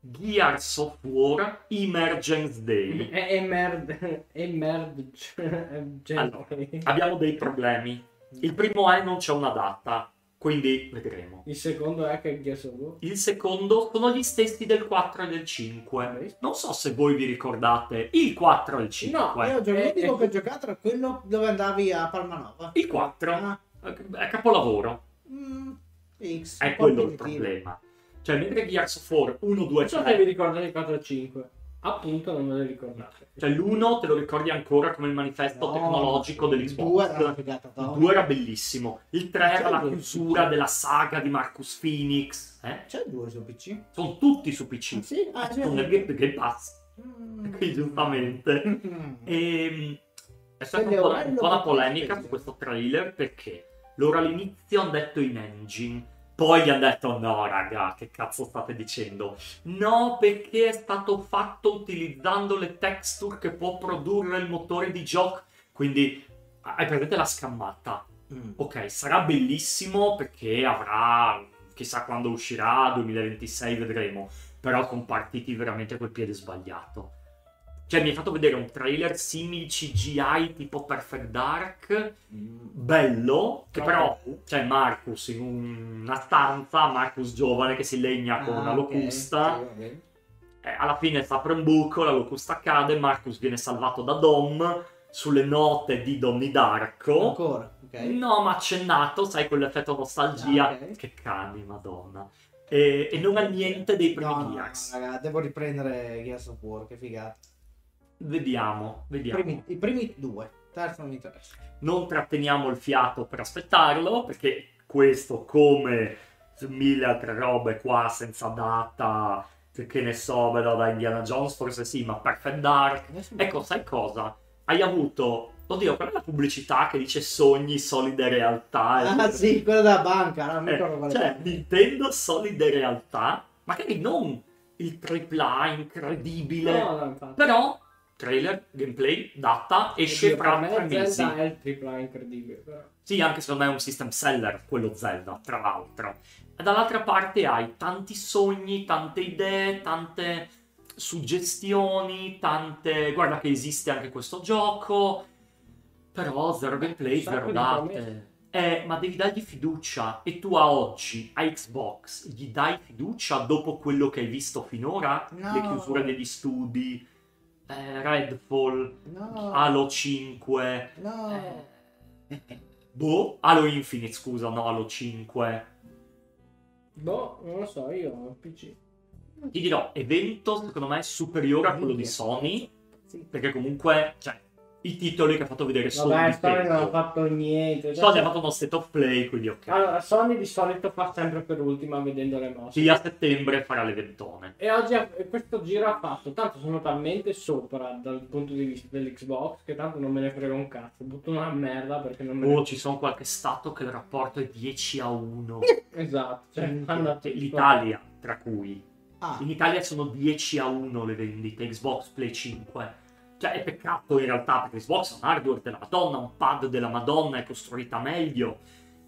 Gears of War Emergence Day. Emergence Day. Allora, abbiamo dei problemi. Il primo non c'è una data. Quindi vedremo. Il secondo è che il secondo sono gli stessi del 4 e del 5. Non so se voi vi ricordate il 4 e il 5. No, io l'unico che ho giocato era quello dove andavi a Palmanova. Il 4 è capolavoro. È quello il problema. Cioè, mentre Gears of War 1, 2, 3... Non so se vi ricordate il 4 e il 5. Appunto, non me lo ricordate. Cioè, l'1 te lo ricordi ancora come il manifesto tecnologico dell'Xbox. Il 2 era bellissimo. Il 3 era la chiusura della saga di Marcus Phoenix. C'è il 2 su PC? Sono tutti su PC. Sì? Ah, sì. Sono nel Game Pass. Quindi, giustamente. È stata un po' una polemica su questo trailer, perché loro all'inizio hanno detto in engine. Poi gli hanno detto, no raga, che cazzo state dicendo? No, perché è stato fatto utilizzando le texture che può produrre il motore di gioco. Quindi, hai presente la scammata. Ok, sarà bellissimo perché avrà, chissà quando uscirà, 2026 vedremo. Però con partiti veramente col piede sbagliato. Cioè, mi hai fatto vedere un trailer simil CGI tipo Perfect Dark, bello, che però c'è Marcus in una stanza, Marcus giovane che si legna con una locusta, alla fine si apre un buco, la locusta cade, Marcus viene salvato da Dom, sulle note di Donnie Darko. Ancora? Okay. No, ma accennato, sai, quell'effetto nostalgia, che cani, madonna. E non ha niente dei primi Gears. No, raga, devo riprendere Gears of War, che figata. Vediamo. I primi due, terzo non interessa. Non tratteniamo il fiato per aspettarlo, perché questo, come mille altre robe qua senza data, che ne so, da Indiana Jones forse sì, ma Perfect Dark. Ecco, sai cosa? Hai avuto, oddio, quella è la pubblicità che dice sogni, solide realtà. Ah sì, quella della banca, non mi ricordo. Cioè, Nintendo solide realtà, magari non il AAA incredibile, però... Trailer, gameplay, data, esce fra 3 mesi. Zelda è il AAA incredibile, però. Sì, anche secondo me è un system seller, quello Zelda, tra l'altro. E dall'altra parte hai tanti sogni, tante idee, tante suggestioni, tante... Guarda che esiste anche questo gioco, però zero gameplay, zero date. Ma devi dargli fiducia, e tu a oggi, a Xbox, gli dai fiducia dopo quello che hai visto finora? No. Le chiusure degli studi... Redfall, Halo 5, Halo Infinite, scusa, no, Halo 5. Boh, non lo so, io ho il PC. Ti dirò, evento secondo me superiore a quello di Sony, perché comunque, cioè, i titoli che ha fatto vedere Sony... Vabbè, Sony non ha fatto niente. Sony ha fatto uno state of play, quindi ok. Allora, Sony di solito fa sempre per ultima vedendo le mosse. Sì, a settembre farà le ventone. E oggi questo giro ha fatto, tanto sono talmente sopra dal punto di vista dell'Xbox che tanto non me ne frega un cazzo. Butto una merda perché non me ne... ci sono qualche stato che il rapporto è 10-1. Esatto. Cioè, l'Italia, tra cui. In Italia sono 10-1 le vendite Xbox Play 5. Cioè, è peccato in realtà, perché Xbox è un hardware della Madonna, un pad della Madonna, è costruita meglio.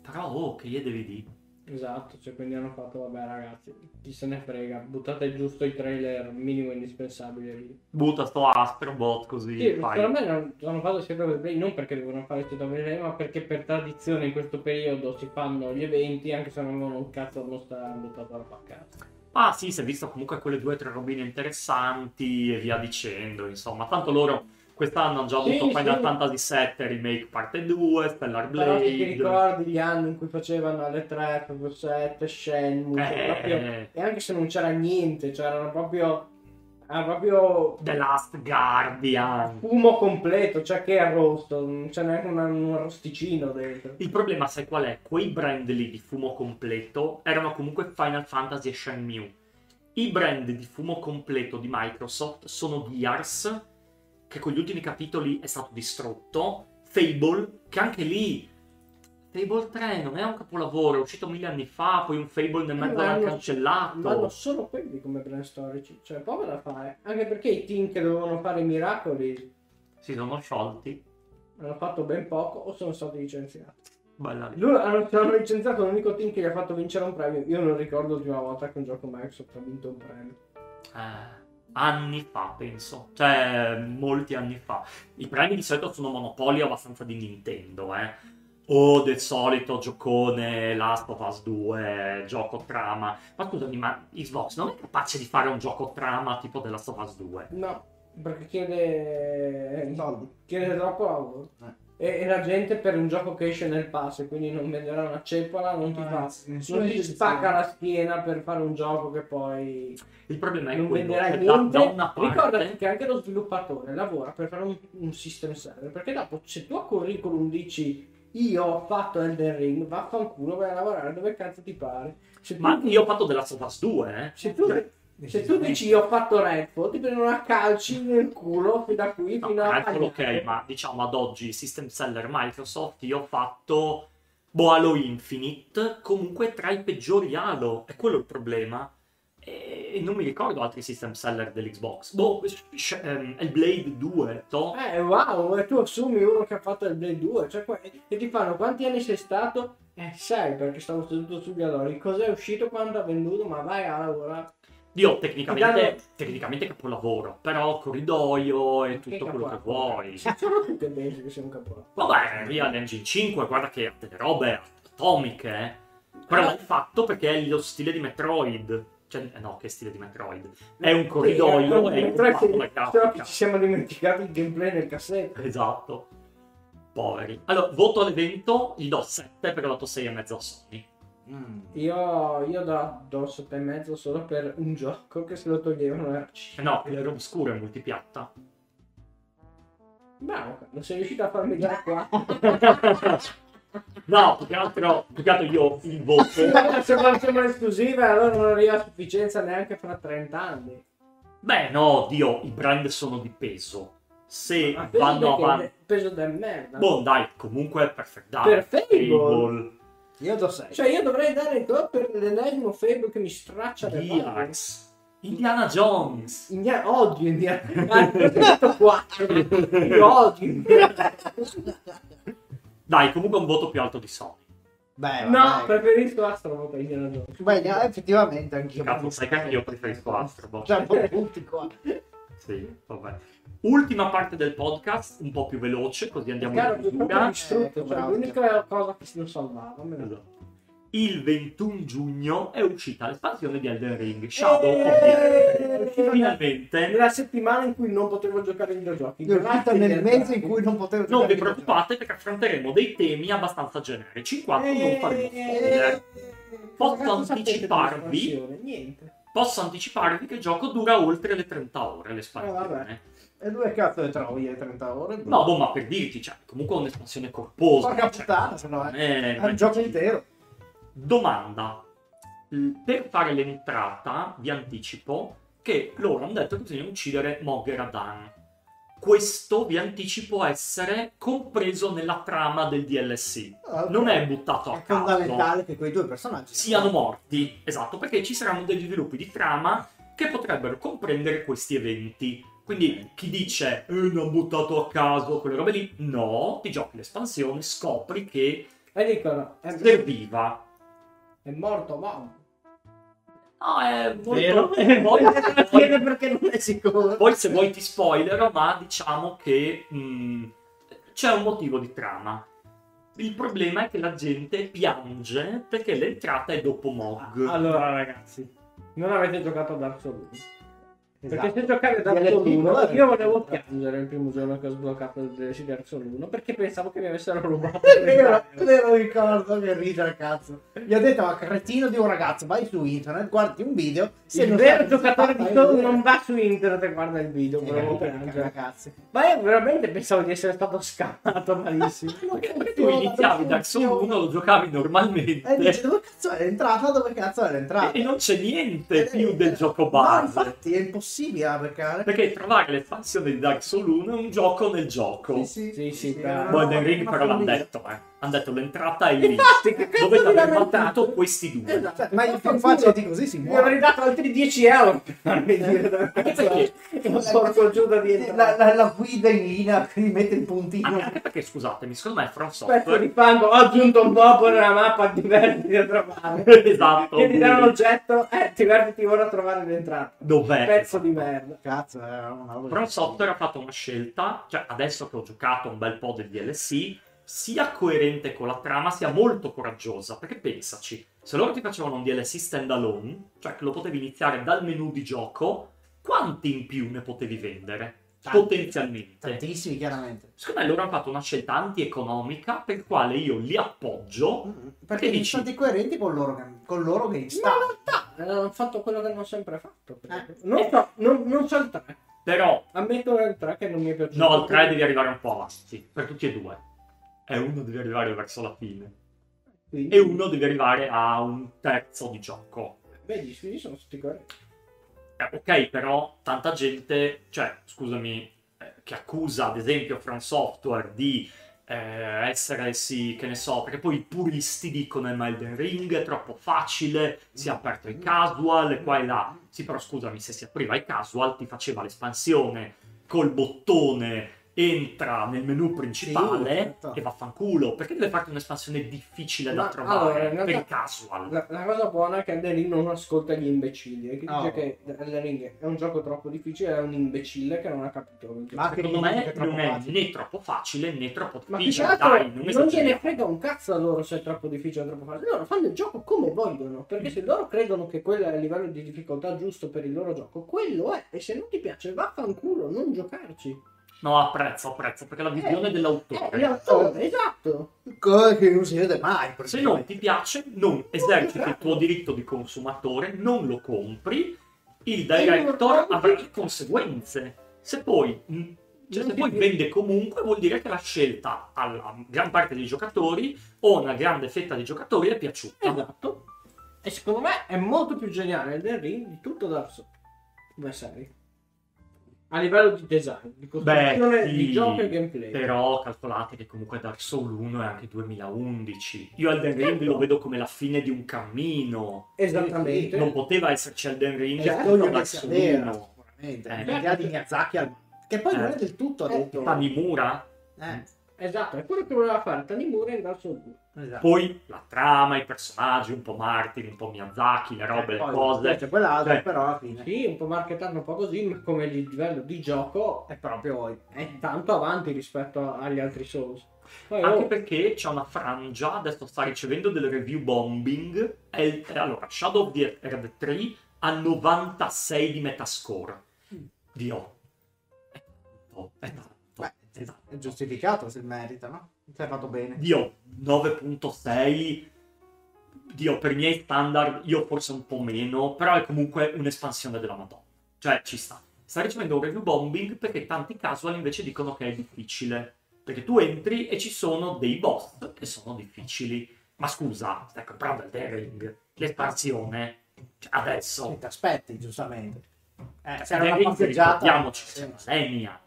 Però, che gli devi dire? Esatto, cioè, quindi hanno fatto, vabbè ragazzi, chi se ne frega, buttate giusto i trailer minimo indispensabili lì. Butta sto Astrobot così, sì, fai. Per me hanno fatto sempre per play, non perché devono fare questo WL, ma perché per tradizione in questo periodo si fanno gli eventi, anche se non avevano un cazzo da mostrare, buttato alla paccata. Ah sì, si è visto comunque quelle 2 o 3 robine interessanti e via dicendo, insomma. Tanto loro quest'anno hanno già avuto Final Fantasy VII Remake parte 2, Stellar Blade... Però ti ricordi gli anni in cui facevano alle 3, Final Fantasy VII, Shenmue... Proprio... E anche se non c'era niente, cioè erano proprio... The Last Guardian, fumo completo, cioè che arrosto, non c'è neanche un arrosticino dentro. Il problema sai qual è? Quei brand lì di fumo completo erano comunque Final Fantasy e Shenmue. I brand di fumo completo di Microsoft sono Gears, che con gli ultimi capitoli è stato distrutto, Fable, che anche lì Fable 3 non è un capolavoro, è uscito 1000 anni fa, poi un Fable nel mezzo l'hanno cancellato. Ma non solo quelli come brand storici, cioè povera da fare, anche perché i team che dovevano fare i miracoli si sono sciolti. Hanno fatto ben poco o sono stati licenziati. Bella lì. Loro hanno licenziato l'unico team che gli ha fatto vincere un premio, io non ricordo l'ultima volta che un gioco Microsoft ha vinto un premio. Anni fa penso, cioè molti anni fa. I premi di solito sono monopolio abbastanza di Nintendo, o del solito giocone Last of Us 2, gioco trama. Ma scusami, ma Xbox non è capace di fare un gioco trama tipo The Last of Us 2? No, perché chiede troppo lavoro. E la gente per un gioco che esce nel pass, quindi non venderà una ceppola, non ti spacca la schiena per fare un gioco che poi il problema è non venderai niente. Ricordati che anche lo sviluppatore lavora per fare un system server, perché dopo se tu a curriculum dici io ho fatto Elden Ring, vaffanculo, vai a lavorare dove cazzo ti pare. Ma io ho fatto The Last of Us 2, eh? Se tu dici io ho fatto Redfall, ti prendono a calci nel culo da qui fino a... Redfall, ok, ma diciamo ad oggi system seller Microsoft, io ho fatto Halo Infinite, comunque tra i peggiori Halo, è quello il problema. E non mi ricordo altri system seller dell'Xbox. Hellblade 2, to. Wow, e tu assumi uno che ha fatto Hellblade 2, cioè, e ti fanno quanti anni sei stato? 6, perché stavo seduto su Galori. Cos'è uscito, quanto ha venduto, ma vai a lavorare. Dio, tecnicamente capolavoro, però corridoio e tutto quello che vuoi. Sono tutte belle che siamo capolavoro. Vabbè, Real Engine 5, guarda che ha delle robe atomiche, però è fatto perché è lo stile di Metroid. Cioè, no, che stile di Metroid. È un corridoio, è un fatto. Ci siamo dimenticati il gameplay nel cassetto. Esatto. Poveri. Allora, voto all'evento, gli do 7 perché ho dato 6,5 a Sony. Io do 7,5 solo per un gioco che se lo toglievano era che era oscuro e multipiatta. Bravo, non sei riuscito a farmi dare qua. No, più che altro io il voto. Se facciamo l'esclusiva allora non arriva a sufficienza neanche fra 30 anni. Beh no, Dio, i brand sono di peso. Se vanno avanti... peso del merda. Boh, dai, comunque Perfect Dark. Per Fable. Io do 6. Cioè io dovrei dare il top per l'ennesimo Fable che mi straccia del male. Indiana Jones. Odio Indiana Jones. 4. Io odio Indiana Jones. Dai, comunque un voto più alto di Sony. Beh, no, preferisco Astrobot a Indiana Jones. Beh, no, effettivamente anch'io. Cazzo, sai che anch'io preferisco Astrobot. Cioè, proprio tutti qua. Sì, vabbè. Ultima parte del podcast, un po' più veloce, così andiamo in chiusura. L'unica cosa che non salvava. Il 21 giugno è uscita l'espansione di Elden Ring Shadow of the Erdtree. Finalmente. Nella settimana in cui non potevo giocare ai videogiochi. Nel mezzo in cui non potevo giocare. Non vi preoccupate perché affronteremo dei temi abbastanza generici, quanto non faremo spoiler. Posso anticiparvi che il gioco dura oltre le 30 ore l'espansione. E dove cazzo le trovi le 30 ore? No, boh, ma per dirti, cioè, comunque è un'espansione corposa. Porca puttana, se no è un gioco intero. Domanda, per fare l'entrata vi anticipo che loro hanno detto che bisogna uccidere Mogheradan. Questo vi anticipo essere compreso nella trama del DLC. Okay. Non è buttato a caso. È fondamentale che quei due personaggi siano morti. Esatto, perché ci saranno degli sviluppi di trama che potrebbero comprendere questi eventi. Quindi chi dice non ho buttato a caso quelle robe lì, no, ti giochi l'espansione, scopri che serviva. È morto mamma. No, è morto. Perché non è sicuro. Poi se vuoi ti spoilerò, ma diciamo che c'è un motivo di trama. Il problema è che la gente piange perché l'entrata è dopo Mog. Allora ragazzi, non avete giocato a Dark Souls. Esatto. Perché se giocare Dark Souls 1, io volevo piangere il primo giorno che ho sbloccato il DLC Dark Souls 1 perché pensavo che mi avessero rubato. Vero, ricordo che ridere cazzo. Gli ho detto ma cretino di un ragazzo, vai su internet, guardi un video. Se il vero giocatore di Souls non va su internet e guarda il video, volevo piangere cazzo. Ma io veramente pensavo di essere stato scamato malissimo. Perché tu iniziavi Dark Souls 1, lo giocavi normalmente. E dici dove cazzo è l'entrata, dove cazzo è l'entrata? E non c'è niente più del gioco base. Infatti è impossibile. Perché trovare l'espansione di Dark Souls 1 è un gioco nel gioco. Sì. Elden Ring però l'hanno detto, hanno detto l'entrata è lì. Dovete aver matato questi due. Esatto. Ma il più facile di così si muore. Mi avrei dato altri 10 euro per farmi dire. Perché non porto giù da dietro. La guida in linea che mi mette il puntino. Anche perché scusatemi, secondo me è FromSoftware. Aspetta di fango, ho aggiunto un dopo nella mappa, divertiti a trovare. Esatto. Che ti dà un oggetto, divertiti ora a trovare l'entrata. Dov'è? Pezzo di merda. Cazzo, FromSoftware ha fatto una scelta, cioè adesso che ho giocato un bel po' del DLC, sia coerente con la trama, sia molto coraggiosa, perché pensaci, se loro ti facevano un DLC standalone, cioè che lo potevi iniziare dal menu di gioco, quanti in più ne potevi vendere? Tanti, potenzialmente. Tantissimi, chiaramente. Secondo me loro hanno fatto una scelta antieconomica per quale io li appoggio. Perché dici... sono stati coerenti con loro che sta. Ma in realtà hanno fatto quello che hanno sempre fatto. Non so il 3. Però... ammetto il 3 che non mi è piaciuto. No, il 3 devi arrivare un po' avanti. Per tutti e due. E uno deve arrivare verso la fine. Quindi... e uno deve arrivare a un terzo di gioco. Beh, gli sfidi sono tutti coerenti. Ok, però tanta gente, cioè, scusami, che accusa ad esempio FromSoftware di essere, sì, che ne so, perché poi i puristi dicono è Elden Ring, è troppo facile, si è aperto ai casual, qua e là. Sì, però scusami, se si apriva ai casual ti faceva l'espansione col bottone entra nel menu principale, sì, e vaffanculo, perché deve farti un'espansione difficile da trovare, allora, per casual. La cosa buona è che Elden Ring non ascolta gli imbecilli, e che dice che Elden Ring è un gioco troppo difficile, è un imbecille che non ha capito. Ma secondo me non è né troppo facile né troppo difficile. Ma dai, non gliene frega un cazzo a loro se è troppo difficile o troppo facile. Loro fanno il gioco come vogliono, perché se loro credono che quello è il livello di difficoltà giusto per il loro gioco, quello è, e se non ti piace vaffanculo, non giocarci. No, apprezzo, perché è la visione dell'autore. Esatto. Cosa che non si vede mai. Se non ti piace, non eserciti il tuo diritto di consumatore, non lo compri, il director avrà le conseguenze. Se poi, cioè, se poi vende comunque, vuol dire che la scelta alla gran parte dei giocatori, o una grande fetta di giocatori, è piaciuta. Esatto. E secondo me è molto più geniale Elden Ring di tutto da sotto. Come sei? A livello di design, di costruzione, beh, sì, di gioco e gameplay. Però calcolate che comunque Dark Souls 1 è anche 2011. Io Elden Ring lo vedo come la fine di un cammino. Esattamente. Non poteva esserci Elden Ring con Dark Souls 1. L'idea di Miyazaki al... che poi non è del tutto detto. Tanimura. Esatto, è quello che voleva fare Tanimura in Dark Souls 2. Esatto. Poi la trama, i personaggi, un po' Martin, un po' Miyazaki, le robe, le cose. C'è quell'altro, però alla fine. Sì, un po' marketarlo un po' così, ma come il livello di gioco è proprio tanto avanti rispetto agli altri Souls. Poi, anche perché c'è una frangia, adesso sta ricevendo delle review bombing. Allora, Shadow of the Erdtree ha 96 di metascore. Dio. È tanto. È giustificato se merita, no? Sei fatto bene. Dio, 9.6. Dio, per i miei standard, io forse un po' meno, però è comunque un'espansione della Madonna. Cioè, ci sta. Sta ricevendo un review bombing perché tanti casual invece dicono che è difficile. Perché tu entri e ci sono dei boss che sono difficili. Ma scusa, stai comprando il Elden Ring, l'espansione, adesso. Ti aspetti, giustamente. Se era una passeggiata... ricordiamoci, c'è una Lenia.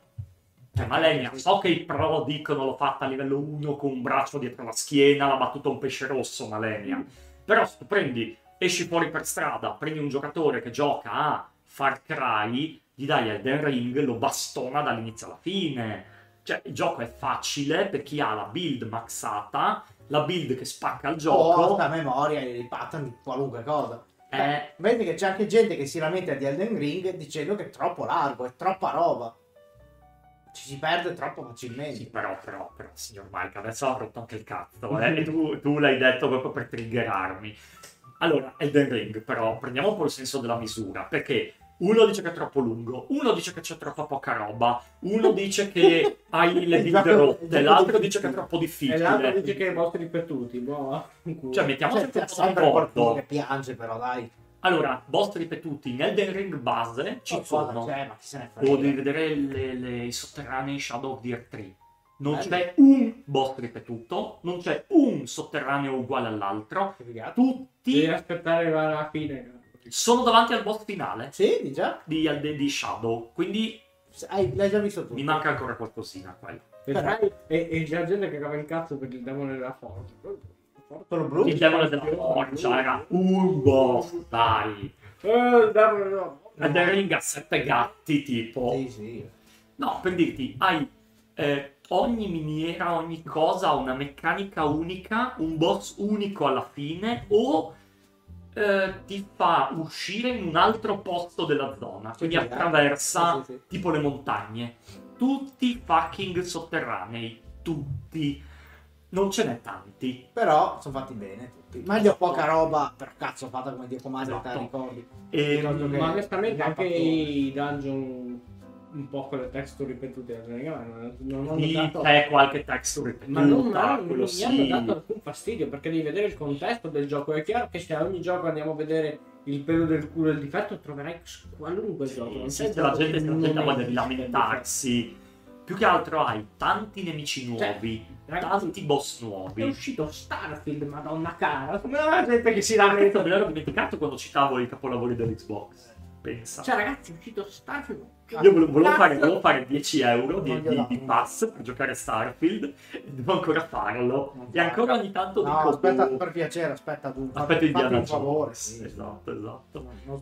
Cioè, Malenia, so che i pro dicono l'ho fatta a livello 1 con un braccio dietro la schiena, l'ha battuta un pesce rosso, Malenia. Però se tu prendi, esci fuori per strada, prendi un giocatore che gioca a Far Cry, gli dai Elden Ring, lo bastona dall'inizio alla fine. Cioè, il gioco è facile per chi ha la build maxata, la build che spacca il gioco. O la memoria e i pattern di qualunque cosa. Vedi che c'è anche gente che si lamenta di Elden Ring dicendo che è troppo largo, è troppa roba. Ci si perde troppo facilmente. Sì, però, signor Mike, adesso ho rotto anche il cazzo, e tu l'hai detto proprio per triggerarmi. Allora, Elden Ring, però, prendiamo un po' il senso della misura, perché uno dice che è troppo lungo, uno dice che c'è troppa poca roba, uno dice che hai le vite rotte, l'altro dice che è troppo difficile. E l'altro dice che è molto ripetuti, boh. Cioè, mettiamoci un po' d'accordo. Che piange, però, dai. Allora, boss ripetuti in Elden Ring base ci sono. Ma chi se ne frega? Devi vedere i sotterranei Shadow of the Erdtree. Non c'è un boss ripetuto, non c'è un sotterraneo uguale all'altro. Tutti. Devi aspettare la fine. Sono davanti al boss finale. Sì, già. Di Shadow. Quindi. L'hai già visto tu? Mi manca ancora qualcosina quello. E c'è gente che cava il cazzo per il demone della forza. Il demone della forza era un boss, dai. Elden Ring ha 7 gatti, tipo. Sì. No, per dirti, hai ogni miniera, ogni cosa ha una meccanica unica, un boss unico alla fine, o ti fa uscire in un altro posto della zona, quindi attraversa tipo le montagne. Tutti fucking sotterranei, tutti. non ce n'è tanti, però sono fatti bene tutti. Mario poca roba, per cazzo, fatta come Dio comanda, te ricordi? Ma onestamente anche i dungeon un po' con le texture ripetute, non c'è qualche texture ripetuta, ma non mi hanno dato alcun fastidio, perché devi vedere il contesto del gioco. È chiaro che se a ogni gioco andiamo a vedere il pelo del culo e il difetto, troverai qualunque gioco. Non c'è la gente che voglia di lamentarsi. Più che altro hai tanti nemici nuovi, cioè, tanti boss nuovi. È uscito Starfield, madonna cara. Come la gente che si lamenta? Me l'ero dimenticato quando citavo i capolavori dell'Xbox. Pensa. Cioè ragazzi, è uscito Starfield. Io volevo fare 10 euro di pass per giocare a Starfield. Devo ancora farlo. E ancora ogni tanto dico... No, aspetta, per piacere, aspetta. Aspetta Indiana Jones. Sì. Esatto. No,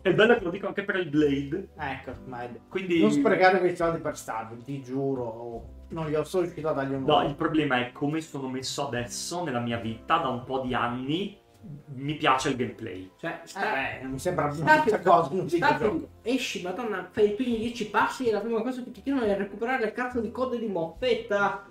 è bello che lo dico anche per il Blade. Ecco, ma... Quindi... Non sprecare i soldi per Starfield, ti giuro. Non gli sono riuscito a dargli un nuovo. No, il problema è come sono messo adesso nella mia vita da un po' di anni. Mi piace il gameplay, cioè mi sembra una cosa, esci madonna, fai i primi 10 passi e la prima cosa che ti chiedono è recuperare le cazzo di code di moffetta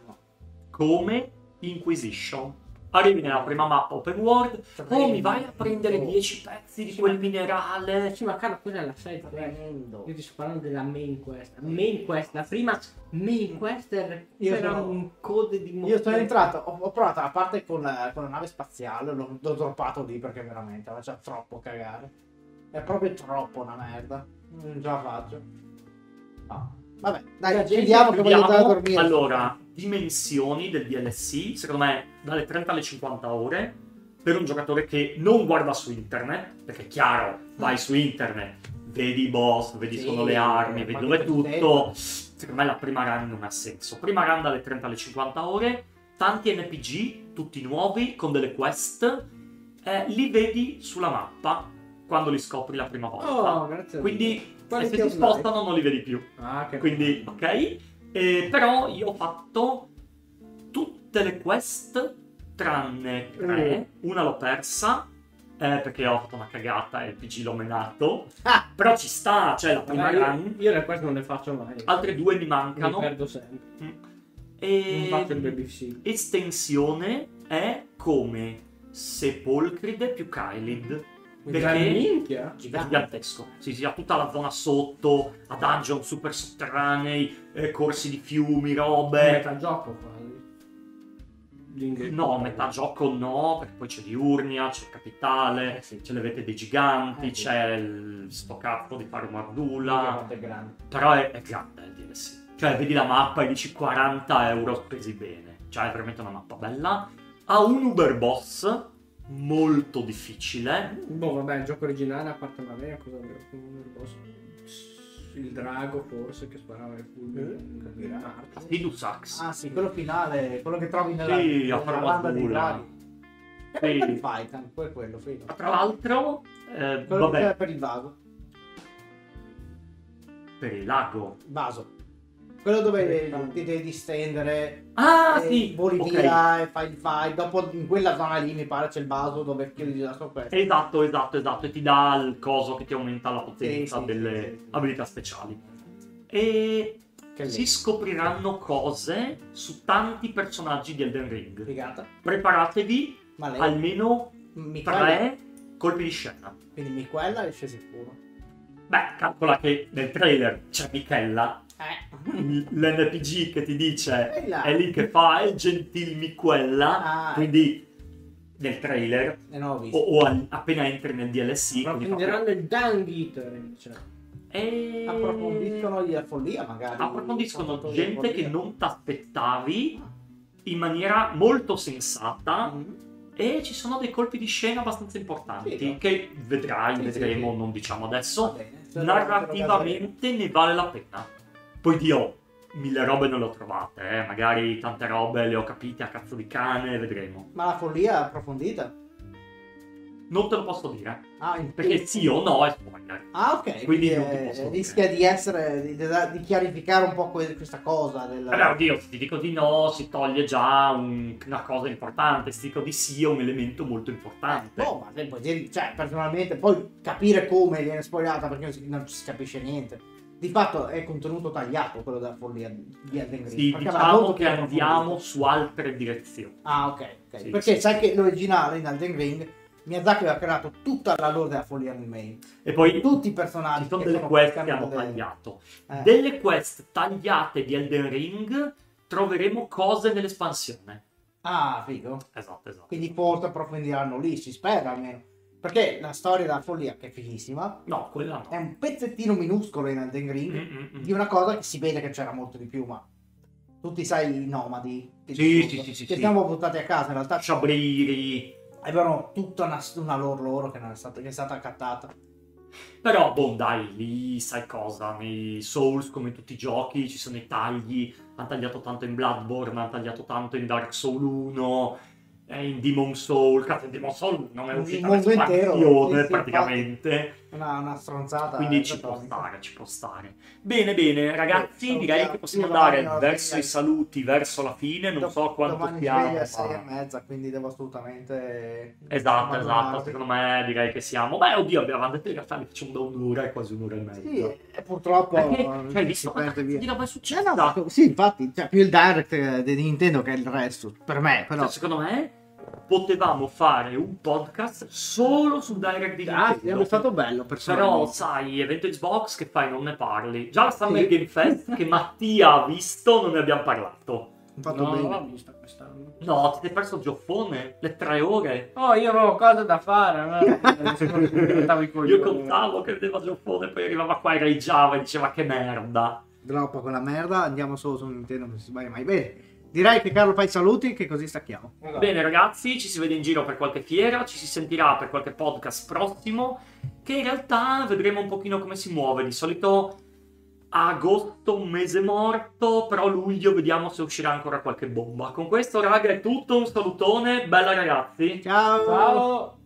come Inquisition. Arrivi nella prima mappa open world, poi mi vai a prendere 10 pezzi di quel minerale. Sì, ma cara, quella è la scelta. Io ti sto parlando della main quest. Main quest, la prima main quest era un code di montagna. Io sono entrato, ho provato la parte con la nave spaziale, l'ho droppato lì perché veramente era già troppo cagare. È proprio troppo una merda. Non ce la faccio. No. Vabbè, dai, vediamo che voglio andare a dormire. Allora, dimensioni del DLC, secondo me dalle 30 alle 50 ore, per un giocatore che non guarda su internet, perché è chiaro, vai su internet, vedi i boss, vedi solo le armi, vedi dove è tutto. Secondo me la prima run non ha senso. Prima run dalle 30 alle 50 ore, tanti NPG, tutti nuovi, con delle quest, li vedi sulla mappa quando li scopri la prima volta. Oh, grazie. Quindi... E se si spostano non li vedi più. Ah, che quindi, ok. Però io ho fatto tutte le quest tranne tre. Una l'ho persa perché ho fatto una cagata e il PG l'ho menato. Ah, però ci sta, cioè la prima run. Io le quest non le faccio mai. Altre due mi mancano. Mi perdo sempre. E non faccio il BBC. Estensione è come Sepolcride più Kylid. Perché gigantesco. Sì, ha tutta la zona sotto, a dungeon super sotterranei, corsi di fiumi, robe. Metagioco quasi. No, metagioco no, perché poi c'è Diurnia, c'è Capitale, sì, c'è le vete dei giganti, c'è sto cazzo di fare Mardula. Però è grande il DLC. Cioè, vedi la mappa e dici 40 euro spesi bene. Cioè, è veramente una mappa bella. Ha un Uber Boss. Molto difficile. Boh, vabbè, il gioco originale, a parte la vera, cosa aveva il boss? Il drago, forse, che sparava il fulmine. Tidus Axe. Ah sì, quello finale, quello che trovi nella, sì, nella banda dei draghi. Sì. Python, poi quello, Fable. Tra l'altro, quello vabbè. Che per il vago. Per il lago. Vaso. Quello dove ti devi distendere, sì, voli via e fai il fight. Dopo in quella zona lì mi pare c'è il vaso dove chiudi la sua quest. Esatto, e ti dà il coso che ti aumenta la potenza delle abilità speciali. E che si scopriranno cose su tanti personaggi di Elden Ring. Figata. Preparatevi almeno 3 colpi di scena. Quindi Michella esce sicuro. Beh, calcola che nel trailer c'è Michella. L'NPG che ti dice è lì che fa il gentil Miquella, quindi nel trailer o appena entri nel DLC prenderanno il Dung Eater, cioè. Approfondiscono la follia, magari approfondiscono gente che non ti aspettavi in maniera molto sensata. E ci sono dei colpi di scena abbastanza importanti che vedremo, non diciamo adesso. Narrativamente ne vale la pena. Poi Dio, 1000 robe non le ho trovate, magari tante robe le ho capite a cazzo di cane, vedremo. Ma la follia approfondita? Non te lo posso dire. Perché sì o no è spoiler. Quindi non ti posso rischia dire. di chiarificare un po' questa cosa. Allora, oddio, se ti dico di no si toglie già una cosa importante, se ti dico di sì è un elemento molto importante. No, ma poi, personalmente, poi capire come viene spoilata perché non si capisce niente. Di fatto è contenuto tagliato quello della follia di Elden Ring. Sì, diciamo che andiamo su altre direzioni. Ah, ok. Sì, perché sì, sai che l'originale in Elden Ring Miyazaki aveva creato tutta la lore della follia nel main. E poi tutti i personaggi. Ci sono delle quest che hanno tagliato. Delle quest tagliate di Elden Ring troveremo cose nell'espansione. Ah, figo. Esatto. Quindi forse approfondiranno lì, si spera almeno. Perché la storia della follia, che è fighissima, no, quella no, è un pezzettino minuscolo in Elden Ring di una cosa che si vede che c'era molto di più, ma tutti sai i nomadi che sì, siamo buttati a casa in realtà. Sciabriri avevano tutta una lore loro che non è stata, che è stata accattata. Però boh, dai, lì sai cosa, nei Souls come in tutti i giochi ci sono i tagli, hanno tagliato tanto in Bloodborne, hanno tagliato tanto in Dark Souls 1, in Demon Soul, cazzo, in Demon Soul non è uscita l'espansione praticamente, una stronzata, quindi ci può stare. Bene ragazzi, direi che possiamo andare verso i saluti, verso la fine, non so quanto siamo, domani 6:30, quindi devo assolutamente esatto, secondo me direi che siamo, beh oddio, abbiamo detto in realtà facciamo da un'ora, è quasi un'ora e mezza, sì, purtroppo hai visto cosa è successo? Sì, infatti, più il direct di Nintendo che il resto, per me, però secondo me potevamo fare un podcast solo sul direct di Nintendo. È stato bello, però sai, evento Xbox che fai, non ne parli. Già la Summer Game Fest che Mattia ha visto, non ne abbiamo parlato. Non l'ho vista quest'anno. No, ti sei perso il gioffone, le 3 ore. Oh, io avevo cose da fare. Io contavo che vedeva gioffone, poi arrivava qua e raggiava e diceva che merda. Droppa quella merda, andiamo solo su Nintendo, non si sbaglia mai. Bene, direi che Carlo fai i saluti che così stacchiamo. Allora. Bene ragazzi, ci si vede in giro per qualche fiera, ci si sentirà per qualche podcast prossimo, che in realtà vedremo un pochino come si muove. Di solito a agosto un mese morto, però a luglio vediamo se uscirà ancora qualche bomba. Con questo raga è tutto, un salutone, bella ragazzi. Ciao!